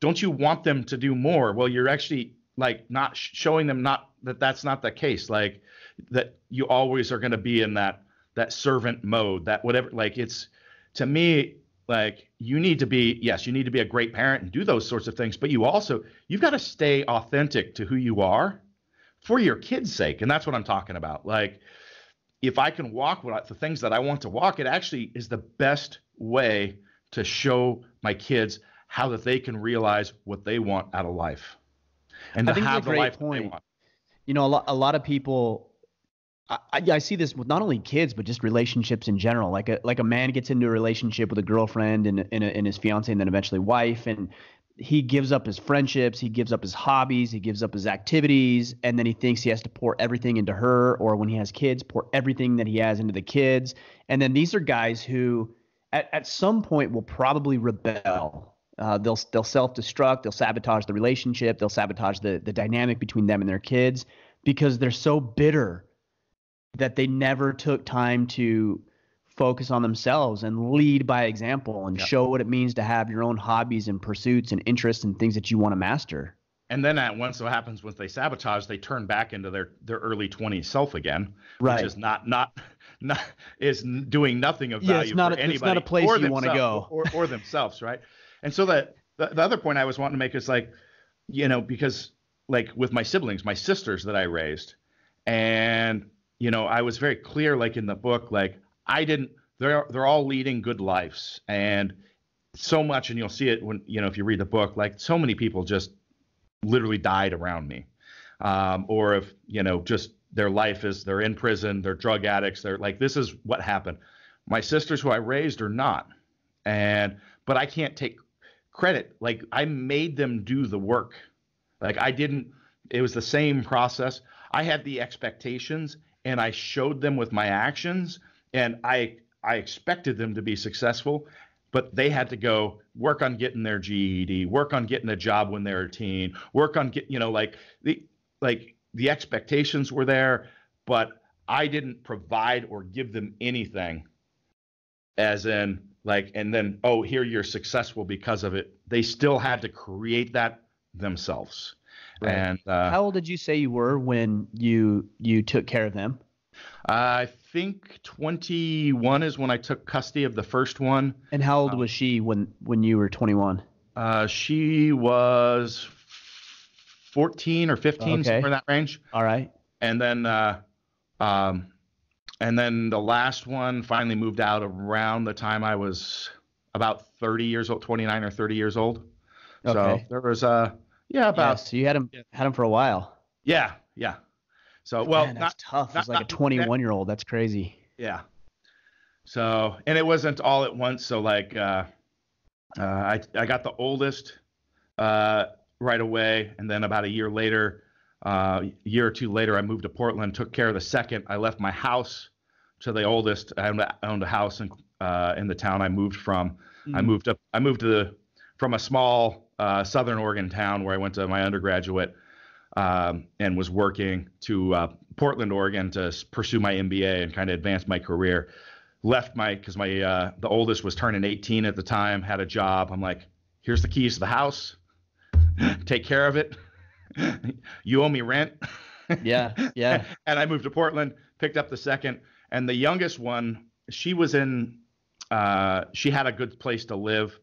don't you want them to do more? Well, you're actually like not sh- showing them not that that's not the case. Like, that you always are going to be in that, that servant mode, that whatever, like it's, to me, like you need to be, yes, you need to be a great parent and do those sorts of things, but you also, you've got to stay authentic to who you are for your kids' sake. And that's what I'm talking about. Like, if I can walk the things that I want to walk, it actually is the best way to show my kids how that they can realize what they want out of life and to have the life that they want. You know, a lot, a lot of people, I, I see this with not only kids, but just relationships in general. Like a, like a man gets into a relationship with a girlfriend and, and, a, and his fiance and then eventually wife, and he gives up his friendships, he gives up his hobbies, he gives up his activities, and then he thinks he has to pour everything into her, or when he has kids, pour everything that he has into the kids. And then these are guys who at, at some point will probably rebel. Uh, they'll they'll self-destruct, they'll sabotage the relationship, they'll sabotage the, the dynamic between them and their kids because they're so bitter that they never took time to focus on themselves and lead by example and yeah. show what it means to have your own hobbies and pursuits and interests and things that you want to master. And then at once what happens once they sabotage, they turn back into their, their early twenties self again, right. which is not, not, not is doing nothing of value yeah, not for a, anybody. It's not a place you want to go or, or themselves. Right. And so that the, the other point I was wanting to make is like, you know, because like with my siblings, my sisters that I raised, and, you know, I was very clear, like in the book, like, I didn't, they're, they're all leading good lives, and so much. And you'll see it when, you know, if you read the book, like so many people just literally died around me. Um, or if, you know, just their life is they're in prison, they're drug addicts. They're like, this is what happened. My sisters who I raised are not. And, but I can't take credit. Like I made them do the work. Like I didn't, it was the same process. I had the expectations and I showed them with my actions. And I I expected them to be successful, but they had to go work on getting their G E D, work on getting a job when they're a teen, work on get you know like the like the expectations were there, but I didn't provide or give them anything. As in like and then oh here you're successful because of it. They still had to create that themselves. Right. And uh, how old did you say you were when you you took care of them? I think twenty-one is when I took custody of the first one. And how old um, was she when, when you were twenty-one? Uh, she was fourteen or fifteen, okay. Somewhere in that range. All right. And then, uh, um, and then the last one finally moved out around the time I was about thirty years old, twenty-nine or thirty years old. Okay. So there was a uh, yeah about. Yeah, so you had him yeah. had him for a while. Yeah. Yeah. So, well, man, that's not tough. It's like not, a twenty-one year old. That's crazy. Yeah. So, and it wasn't all at once. So like, uh, uh, I, I got the oldest, uh, right away. And then about a year later, uh, a year or two later, I moved to Portland, took care of the second. I left my house to the oldest. I owned, I owned a house in, uh, in the town I moved from. Mm-hmm. I moved up, I moved to the, from a small, uh, Southern Oregon town where I went to my undergraduate, Um, and was working to uh, Portland, Oregon to pursue my M B A and kind of advance my career. Left my, because my uh, the oldest was turning eighteen at the time, had a job. I'm like, here's the keys to the house. Take care of it. You owe me rent. Yeah, yeah. And I moved to Portland, picked up the second. And the youngest one, she was in, uh, she had a good place to live.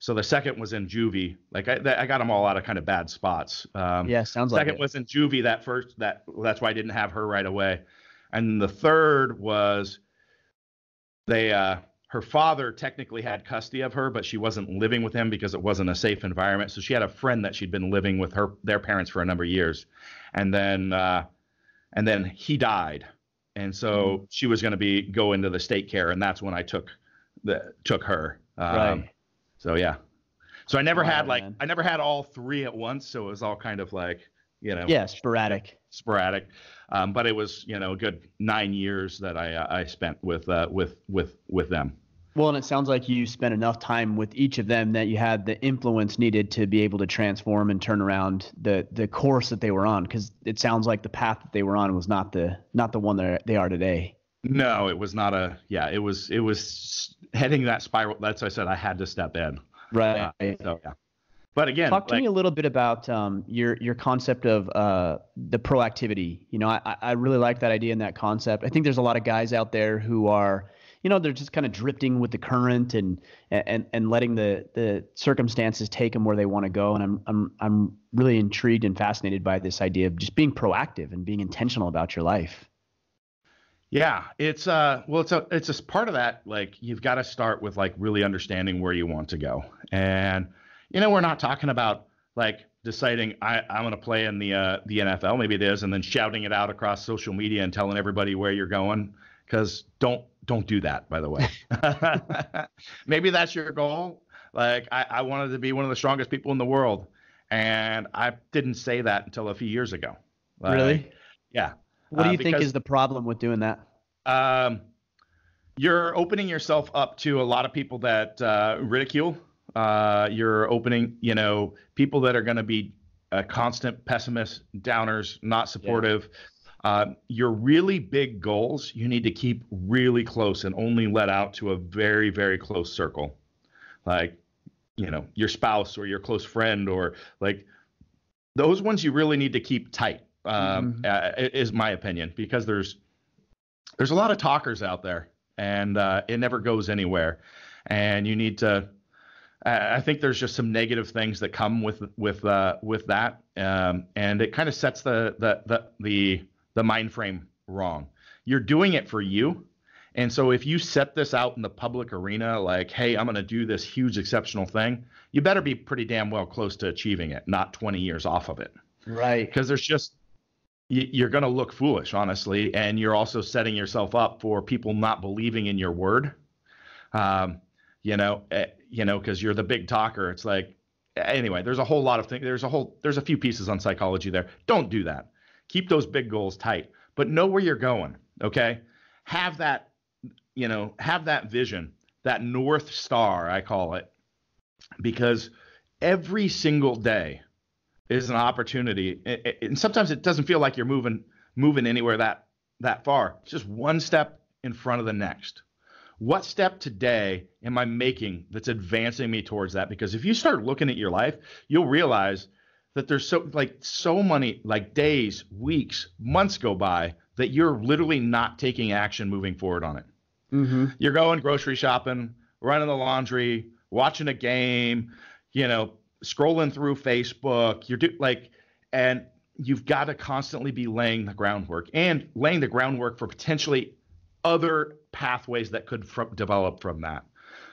So the second was in juvie. Like I, I got them all out of kind of bad spots. Um, yeah, sounds like it. Second was in juvie. That first, that that's why I didn't have her right away. And the third was, they, uh, her father technically had custody of her, but she wasn't living with him because it wasn't a safe environment. So she had a friend that she'd been living with her, their parents for a number of years, and then, uh, and then he died, and so mm-hmm. she was going to be go into the state care, and that's when I took the took her. Um, right. So, yeah. So I never wow, had like, man. I never had all three at once. So it was all kind of like, you know. Yeah, sporadic. Sporadic. Um, but it was, you know, a good nine years that I uh, I spent with uh, with with with them. Well, and it sounds like you spent enough time with each of them that you had the influence needed to be able to transform and turn around the the course that they were on, because it sounds like the path that they were on was not the not the one that they are today. No, it was not a yeah. It was it was heading that spiral. That's why I said I had to step in. Right. Uh, so yeah. But again, talk to like, me a little bit about um, your your concept of uh, the proactivity. You know, I I really like that idea and that concept. I think there's a lot of guys out there who are, you know, they're just kind of drifting with the current and and and letting the the circumstances take them where they want to go. And I'm I'm I'm really intrigued and fascinated by this idea of just being proactive and being intentional about your life. Yeah, it's uh well it's a it's a part of that. Like, you've got to start with like really understanding where you want to go. And you know, we're not talking about like deciding I, I'm going to play in the uh, the N F L, maybe it is, and then shouting it out across social media and telling everybody where you're going. Because don't don't do that, by the way. Maybe that's your goal. Like, I, I wanted to be one of the strongest people in the world, and I didn't say that until a few years ago. Like, really? Yeah. What do you uh, because, think is the problem with doing that? Um, you're opening yourself up to a lot of people that uh, ridicule. Uh, you're opening, you know, people that are going to be uh, constant pessimists, downers, not supportive. Yeah. Uh, your really big goals, you need to keep really close and only let out to a very, very close circle. Like, you know, your spouse or your close friend, or like those ones you really need to keep tight, um, mm-hmm. uh, is my opinion, because there's, there's a lot of talkers out there, and uh, it never goes anywhere. And you need to, I think there's just some negative things that come with with uh, with that, um, and it kind of sets the the the the, the mind frame wrong. You're doing it for you, and so if you set this out in the public arena, like, hey, I'm going to do this huge exceptional thing, you better be pretty damn well close to achieving it, not twenty years off of it. Right. Because there's just, you're going to look foolish, honestly, and you're also setting yourself up for people not believing in your word. Um, you know. You know, because you're the big talker. It's like, anyway, there's a whole lot of things. There's a whole, there's a few pieces on psychology there. Don't do that. Keep those big goals tight, but know where you're going. Okay. Have that, you know, have that vision, that North Star, I call it, because every single day is an opportunity. And sometimes it doesn't feel like you're moving, moving anywhere that, that far. It's just one step in front of the next. What step today am I making that's advancing me towards that? Because if you start looking at your life, you'll realize that there's so like so many like days, weeks, months go by that you're literally not taking action moving forward on it. Mm-hmm. You're going grocery shopping, running the laundry, watching a game, you know, scrolling through Facebook. You're do, like, and you've got to constantly be laying the groundwork and laying the groundwork for potentially other pathways that could fr- develop from that.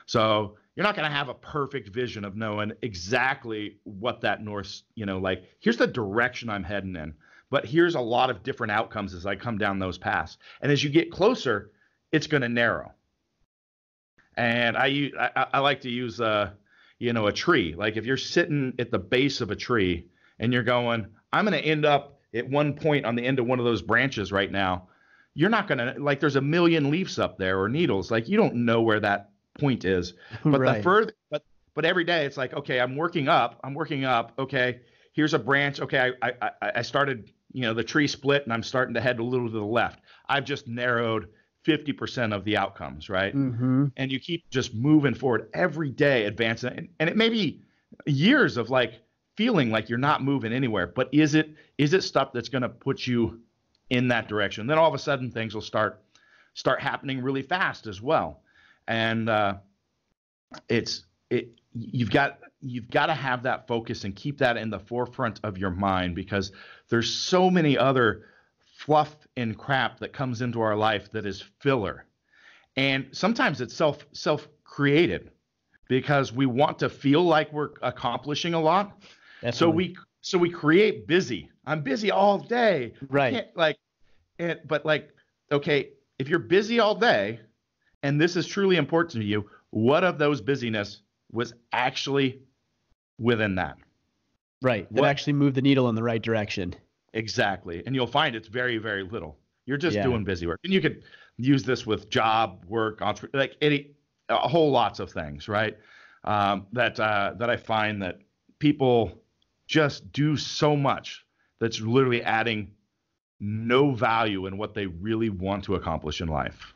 So you're not going to have a perfect vision of knowing exactly what that North, you know, like, here's the direction I'm heading in, but here's a lot of different outcomes as I come down those paths. And as you get closer, it's going to narrow. And I, I, I like to use, uh, you know, a tree. Like, if you're sitting at the base of a tree and you're going, I'm going to end up at one point on the end of one of those branches right now. You're not going to, like, there's a million leaves up there or needles. Like, you don't know where that point is, but right. the further, but, but every day it's like, okay, I'm working up, I'm working up. Okay. Here's a branch. Okay. I, I, I started, you know, the tree split and I'm starting to head a little to the left. I've just narrowed fifty percent of the outcomes. Right. Mm-hmm. And you keep just moving forward every day, advancing. And, and it may be years of like feeling like you're not moving anywhere, but is it, is it stuff that's going to put you in that direction? Then all of a sudden things will start start happening really fast as well. And uh, it's it you've got you've got to have that focus and keep that in the forefront of your mind, because there's so many other fluff and crap that comes into our life that is filler. And sometimes it's self self-created because we want to feel like we're accomplishing a lot. Definitely. So we So we create busy. I'm busy all day. Right. Like, it, but like, okay, if you're busy all day and this is truly important to you, what of those busyness was actually within that? Right. That what? Actually moved the needle in the right direction. Exactly. And you'll find it's very, very little. You're just yeah. doing busy work. And you could use this with job, work, entrepreneur, like any, a whole lots of things, right? Um, that uh, that I find that people just do so much that's literally adding no value in what they really want to accomplish in life.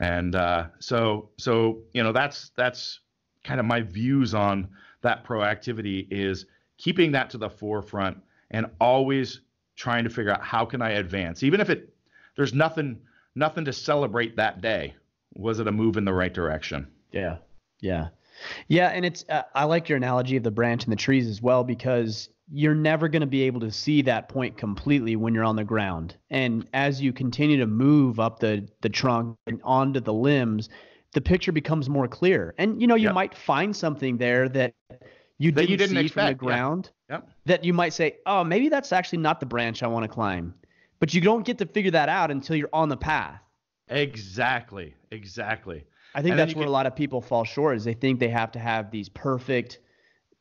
And uh, so so you know that's that's kind of my views on that. Proactivity is keeping that to the forefront and always trying to figure out how can I advance, even if it there's nothing nothing to celebrate that day. Was it a move in the right direction? Yeah, yeah, yeah. And it's uh, I like your analogy of the branch and the trees as well, because you're never going to be able to see that point completely when you're on the ground. And as you continue to move up the, the trunk and onto the limbs, the picture becomes more clear. And, you know, you yep. might find something there that you that didn't, you didn't see expect. From the ground yep. Yep. that you might say, oh, maybe that's actually not the branch I want to climb. But you don't get to figure that out until you're on the path. Exactly. Exactly. I think and that's where can... a lot of people fall short, is they think they have to have these perfect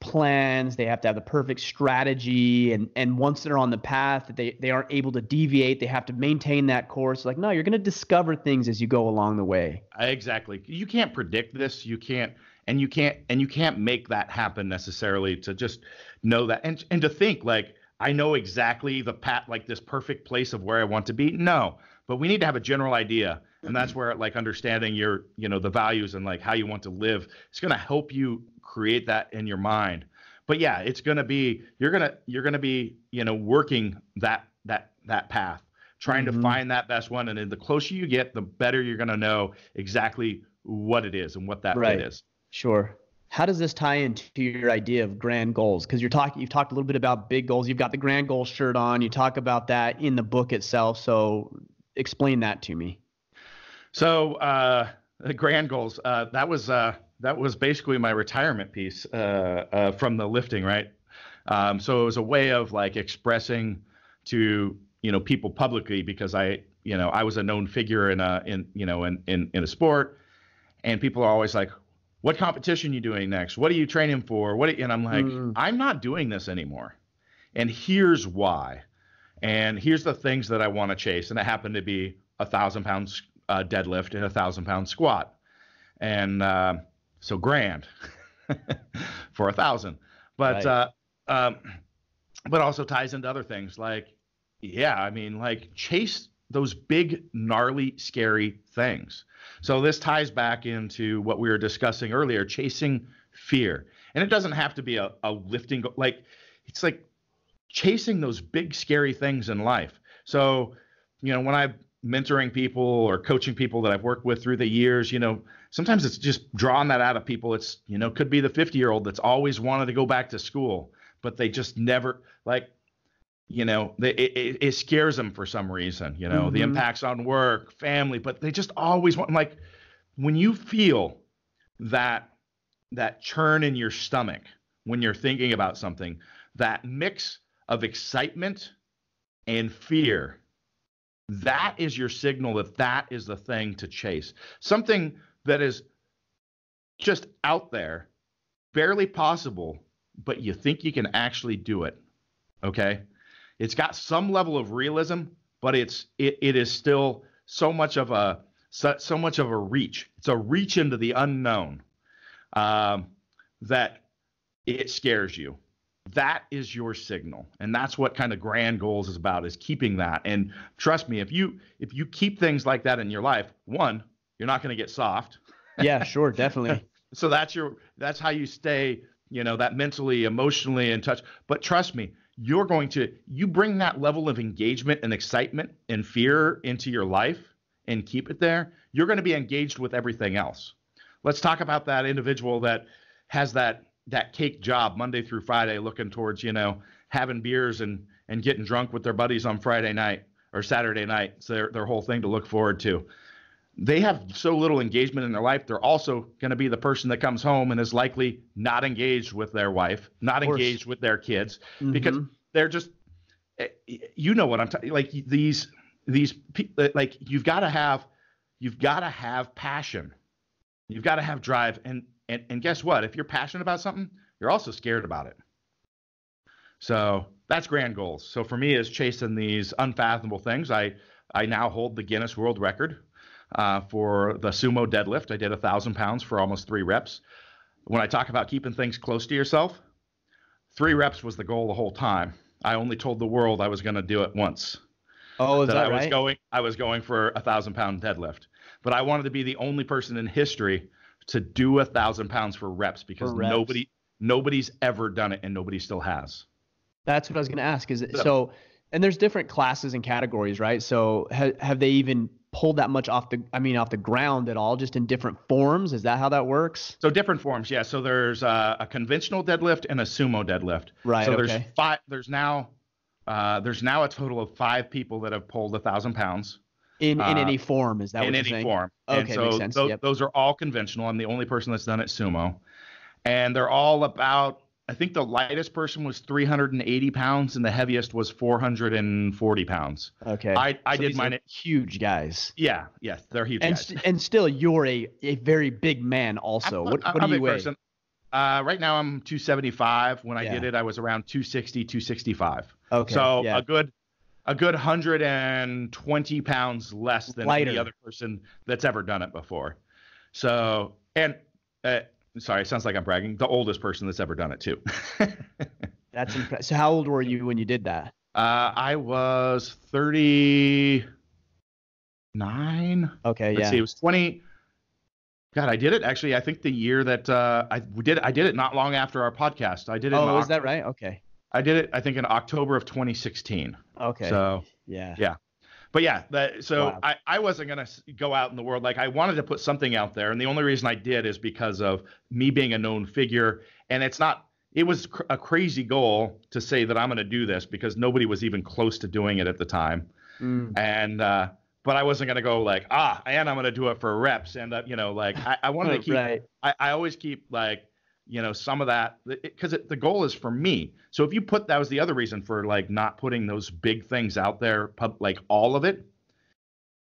plans, they have to have the perfect strategy, and and once they're on the path, they they aren't able to deviate. They have to maintain that course. Like, no, you're going to discover things as you go along the way. Exactly. You can't predict this. You can't, and you can't, and you can't make that happen necessarily. To just know that, and and to think like I know exactly the path, like this perfect place of where I want to be. No, but we need to have a general idea. And that's where, like, understanding your, you know, the values and like how you want to live, it's going to help you create that in your mind. But yeah, it's going to be, you're going to, you're going to be, you know, working that, that, that path, trying mm-hmm. to find that best one. And then the closer you get, the better you're going to know exactly what it is and what that right. is. Sure. How does this tie into your idea of grand goals? Because you're talking, you've talked a little bit about big goals. You've got the grand goal shirt on. You talk about that in the book itself. So explain that to me. So uh, the grand goals, uh, that was uh, that was basically my retirement piece uh, uh, from the lifting, right? Um, so it was a way of like expressing to, you know, people publicly, because I, you know, I was a known figure in a in you know in in, in a sport, and people are always like, "What competition are you doing next? What are you training for? What?" And I'm like, mm. "I'm not doing this anymore, and here's why, and here's the things that I want to chase." And it happened to be a thousand pounds. Uh, deadlift and a thousand pound squat. And uh, so grand for a thousand, but, right. uh, um, but also ties into other things. Like, yeah, I mean, like chase those big, gnarly, scary things. So this ties back into what we were discussing earlier, chasing fear. And it doesn't have to be a, a lifting, like, it's like chasing those big, scary things in life. So, you know, when I mentoring people or coaching people that I've worked with through the years, you know, sometimes it's just drawing that out of people. It's, you know, could be the fifty year old that's always wanted to go back to school, but they just never, like, you know, they, it, it scares them for some reason, you know, mm-hmm. the impacts on work, family, but they just always want, like, when you feel that, that churn in your stomach, when you're thinking about something, that mix of excitement and fear, that is your signal that that is the thing to chase. Something that is just out there, barely possible, but you think you can actually do it. Okay? It's got some level of realism, but it's it, it is still so much of a so, so much of a reach. It's a reach into the unknown um, that it scares you. That is your signal. And that's what kind of grand goals is about, is keeping that. And trust me, if you if you keep things like that in your life, one, you're not going to get soft. Yeah, sure. Definitely. So that's your that's how you stay, you know, that mentally, emotionally in touch. But trust me, you're going to you bring that level of engagement and excitement and fear into your life and keep it there. You're going to be engaged with everything else. Let's talk about that individual that has that that cake job Monday through Friday, looking towards, you know, having beers and, and getting drunk with their buddies on Friday night or Saturday night. So their, their whole thing to look forward to. They have so little engagement in their life. They're also going to be the person that comes home and is likely not engaged with their wife, not engaged with their kids, mm-hmm. because they're just, you know what I'm talking, like these, these, like you've got to have, you've got to have passion. You've got to have drive. And, And, and guess what? If you're passionate about something, you're also scared about it. So that's grand goals. So for me, is chasing these unfathomable things. I I now hold the Guinness World Record uh, for the sumo deadlift. I did a thousand pounds for almost three reps. When I talk about keeping things close to yourself, three reps was the goal the whole time. I only told the world I was going to do it once. Oh, is that, that I right? was going, I was going for a thousand pound deadlift, but I wanted to be the only person in history to do a thousand pounds for reps because for reps. nobody, nobody's ever done it and nobody still has. That's what I was going to ask. Is it, so, and there's different classes and categories, right? So ha, have they even pulled that much off the, I mean, off the ground at all, just in different forms? Is that how that works? So different forms. Yeah. So there's a, a conventional deadlift and a sumo deadlift. Right. So okay. there's five, there's now, Uh, there's now a total of five people that have pulled a thousand pounds in in uh, any form. Is that in what you're any saying? form? Okay, and so makes sense. Th yep. Those are all conventional. I'm the only person that's done it sumo, and they're all about. I think the lightest person was three hundred eighty pounds, and the heaviest was four hundred forty pounds. Okay, I I so did these mine. Are at, huge guys. Yeah, yes, they're huge. And guys. St and still, you're a a very big man. Also, I'm, what what I'm do you weigh? Person. Uh, right now I'm two seventy-five. When I yeah. did it, I was around two sixty, two sixty-five. Okay. So yeah. a good, a good one hundred twenty pounds less than Lighter. any other person that's ever done it before. So, and, uh, sorry, it sounds like I'm bragging. The oldest person that's ever done it too. That's impressive. So how old were you when you did that? Uh, I was thirty-nine. Okay. Let's yeah. see, it was twenty. God, I did it actually. I think the year that uh, I did, I did it not long after our podcast. I did it. Oh, is that right? Okay. I did it. I think in October of twenty sixteen. Okay. So yeah, yeah, but yeah. That, so wow. I, I wasn't gonna go out in the world. Like I wanted to put something out there, and the only reason I did is because of me being a known figure. And it's not. It was cr a crazy goal to say that I'm gonna do this because nobody was even close to doing it at the time, mm. and. Uh, But I wasn't going to go like, ah, and I'm going to do it for reps. And, uh, you know, like I, I wanted to keep, right. I, I always keep like, you know, some of that because the goal is for me. So if you put, that was the other reason for like not putting those big things out there, pub, like all of it,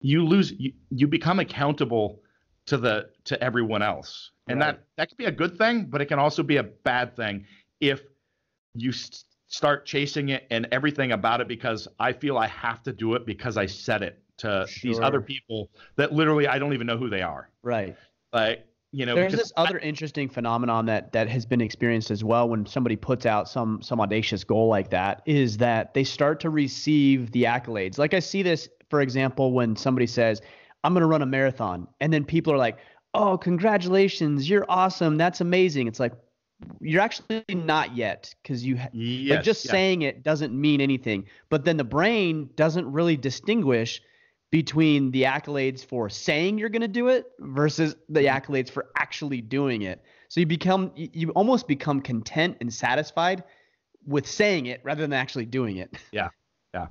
you lose, you, you become accountable to the, to everyone else. And right. that, that could be a good thing, but it can also be a bad thing if you st start chasing it and everything about it, because I feel I have to do it because I said it. To sure. these other people that literally I don't even know who they are. Right. Like, you know, there's this I, other interesting phenomenon that that has been experienced as well when somebody puts out some some audacious goal like that, is that they start to receive the accolades. Like I see this, for example, when somebody says, I'm going to run a marathon, and then people are like, oh, congratulations, you're awesome, that's amazing. It's like, you're actually not yet, because you yes, like just yeah. saying it doesn't mean anything. But then the brain doesn't really distinguish between the accolades for saying you're going to do it versus the accolades for actually doing it. So you become, you almost become content and satisfied with saying it rather than actually doing it. Yeah. Yeah.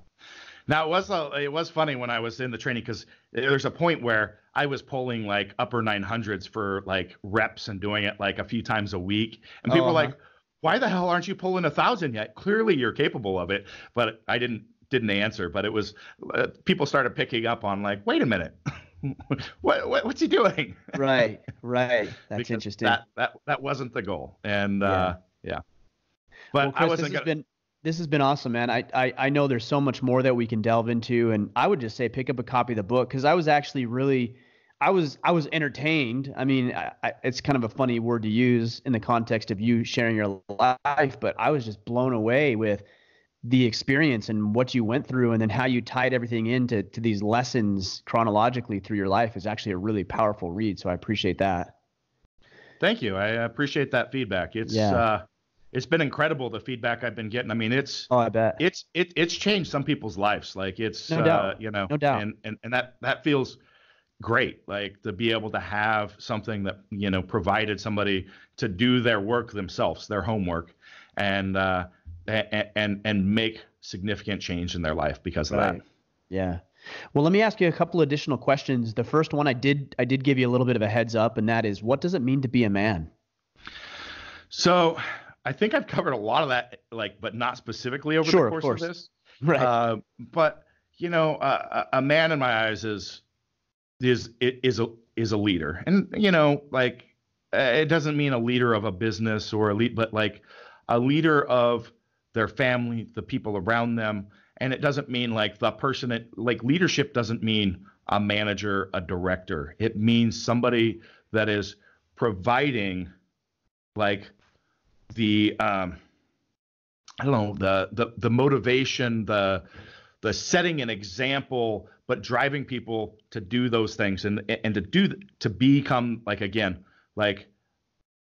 Now it was, a, it was funny when I was in the training, because there's a point where I was pulling like upper nine hundreds for like reps and doing it like a few times a week. And people uh-huh. were like, why the hell aren't you pulling a thousand yet? Clearly you're capable of it, but I didn't, didn't answer, but it was, uh, people started picking up on like, wait a minute, what, what, what's he doing? Right. Right. That's because interesting. That, that, that wasn't the goal. And, yeah. uh, yeah, but well, Chris, I wasn't this, gonna... has been, this has been awesome, man. I, I, I know there's so much more that we can delve into, and I would just say, pick up a copy of the book. Cause I was actually really, I was, I was entertained. I mean, I, I, it's kind of a funny word to use in the context of you sharing your life, but I was just blown away with the experience and what you went through, and then how you tied everything into to these lessons chronologically through your life is actually a really powerful read. So I appreciate that. Thank you. I appreciate that feedback. It's, yeah. uh, it's been incredible, the feedback I've been getting. I mean, it's, oh, I bet it's, it, it's changed some people's lives. Like it's, no doubt. uh, you know, no doubt. and, and, and that, that feels great. Like to be able to have something that, you know, provided somebody to do their work themselves, their homework. And, uh, And, and and make significant change in their life because of right. that. Yeah. Well, let me ask you a couple additional questions. The first one, I did I did give you a little bit of a heads up, and that is, what does it mean to be a man? So I think I've covered a lot of that, like, but not specifically over sure, the course of, course. of this. Right. Uh, but you know, uh, a man in my eyes is is is a is a leader, and you know, like, it doesn't mean a leader of a business or a lead, but like a leader of their family, the people around them. And it doesn't mean like the person, it, like leadership doesn't mean a manager, a director. It means somebody that is providing, like, the um, I don't know, the the the motivation, the the setting an example, but driving people to do those things and and to do to become, like, again, like,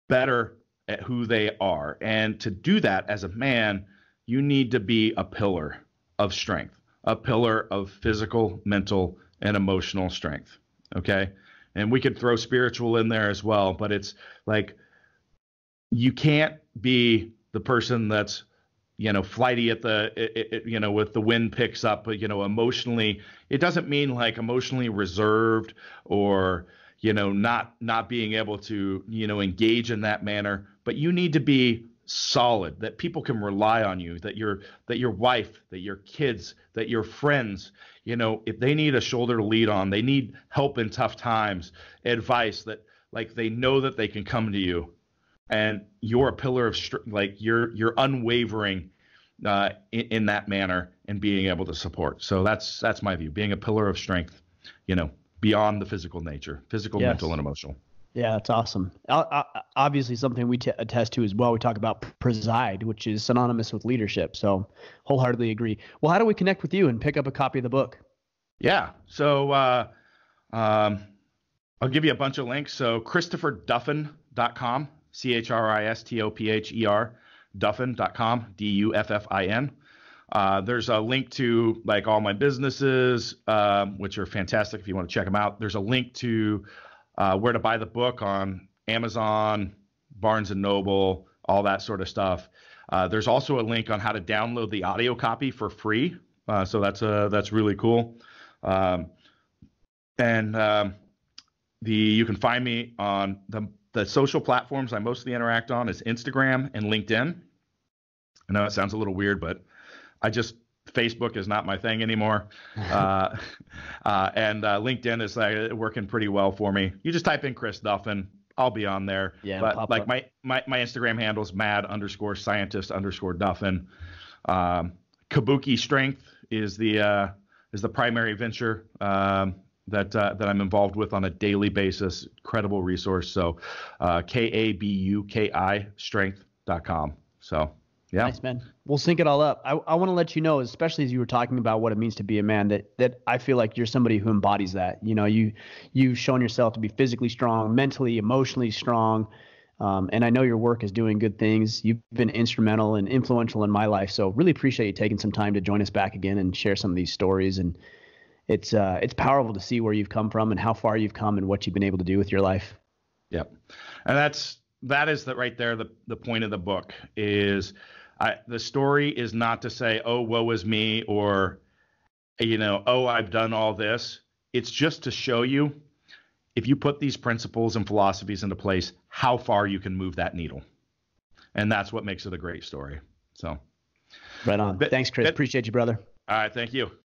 better at who they are. And to do that as a man, you need to be a pillar of strength, a pillar of physical, mental, and emotional strength. Okay. And we could throw spiritual in there as well, but it's like, you can't be the person that's, you know, flighty at the, it, it, you know, with the wind picks up, you know, emotionally. It doesn't mean like emotionally reserved or, you know, not, not being able to, you know, engage in that manner, but you need to be solid, that people can rely on you, that your, that your wife, that your kids, that your friends, you know, if they need a shoulder to lean on, they need help in tough times, advice, that, like, they know that they can come to you. And you're a pillar of strength, like, you're, you're unwavering uh, in, in that manner and being able to support. So that's, that's my view, being a pillar of strength, you know, beyond the physical nature, physical, yes, mental, and emotional. Yeah, that's awesome. Obviously, something we t attest to as well. We talk about preside, which is synonymous with leadership. So wholeheartedly agree. Well, how do we connect with you and pick up a copy of the book? Yeah. So uh, um, I'll give you a bunch of links. So Christopher Duffin dot com, C H R I S T O P H E R, Duffin dot com, D U F F I N. Uh, there's a link to, like, all my businesses, um, which are fantastic if you want to check them out. There's a link to Uh, where to buy the book on Amazon, Barnes and Noble, all that sort of stuff. Uh, there's also a link on how to download the audio copy for free. Uh, so that's uh, that's really cool. Um, and um, the you can find me on the, the social platforms I mostly interact on is Instagram and LinkedIn. I know it sounds a little weird, but I just Facebook is not my thing anymore. Uh, uh, and uh, LinkedIn is uh, working pretty well for me. You just type in Chris Duffin. I'll be on there. Yeah, but like my, my, my Instagram handle is mad underscore scientist underscore Duffin. Um, Kabuki Strength is the, uh, is the primary venture um, that, uh, that I'm involved with on a daily basis. Incredible resource. So uh, K A B U K I strength dot com. So yeah. Nice, man. We'll sync it all up. I, I want to let you know, especially as you were talking about what it means to be a man, that that I feel like you're somebody who embodies that. You know, you you've shown yourself to be physically strong, mentally, emotionally strong, um, and I know your work is doing good things. You've been instrumental and influential in my life, so really appreciate you taking some time to join us back again and share some of these stories. And it's uh, it's powerful to see where you've come from and how far you've come and what you've been able to do with your life. Yep, and that's that is that right there. The the point of the book is. I, the story is not to say, oh, woe is me, or, you know, oh, I've done all this. It's just to show you, if you put these principles and philosophies into place, how far you can move that needle. And that's what makes it a great story. So right on. But, Thanks, Chris. But, Appreciate you, brother. All right. Thank you.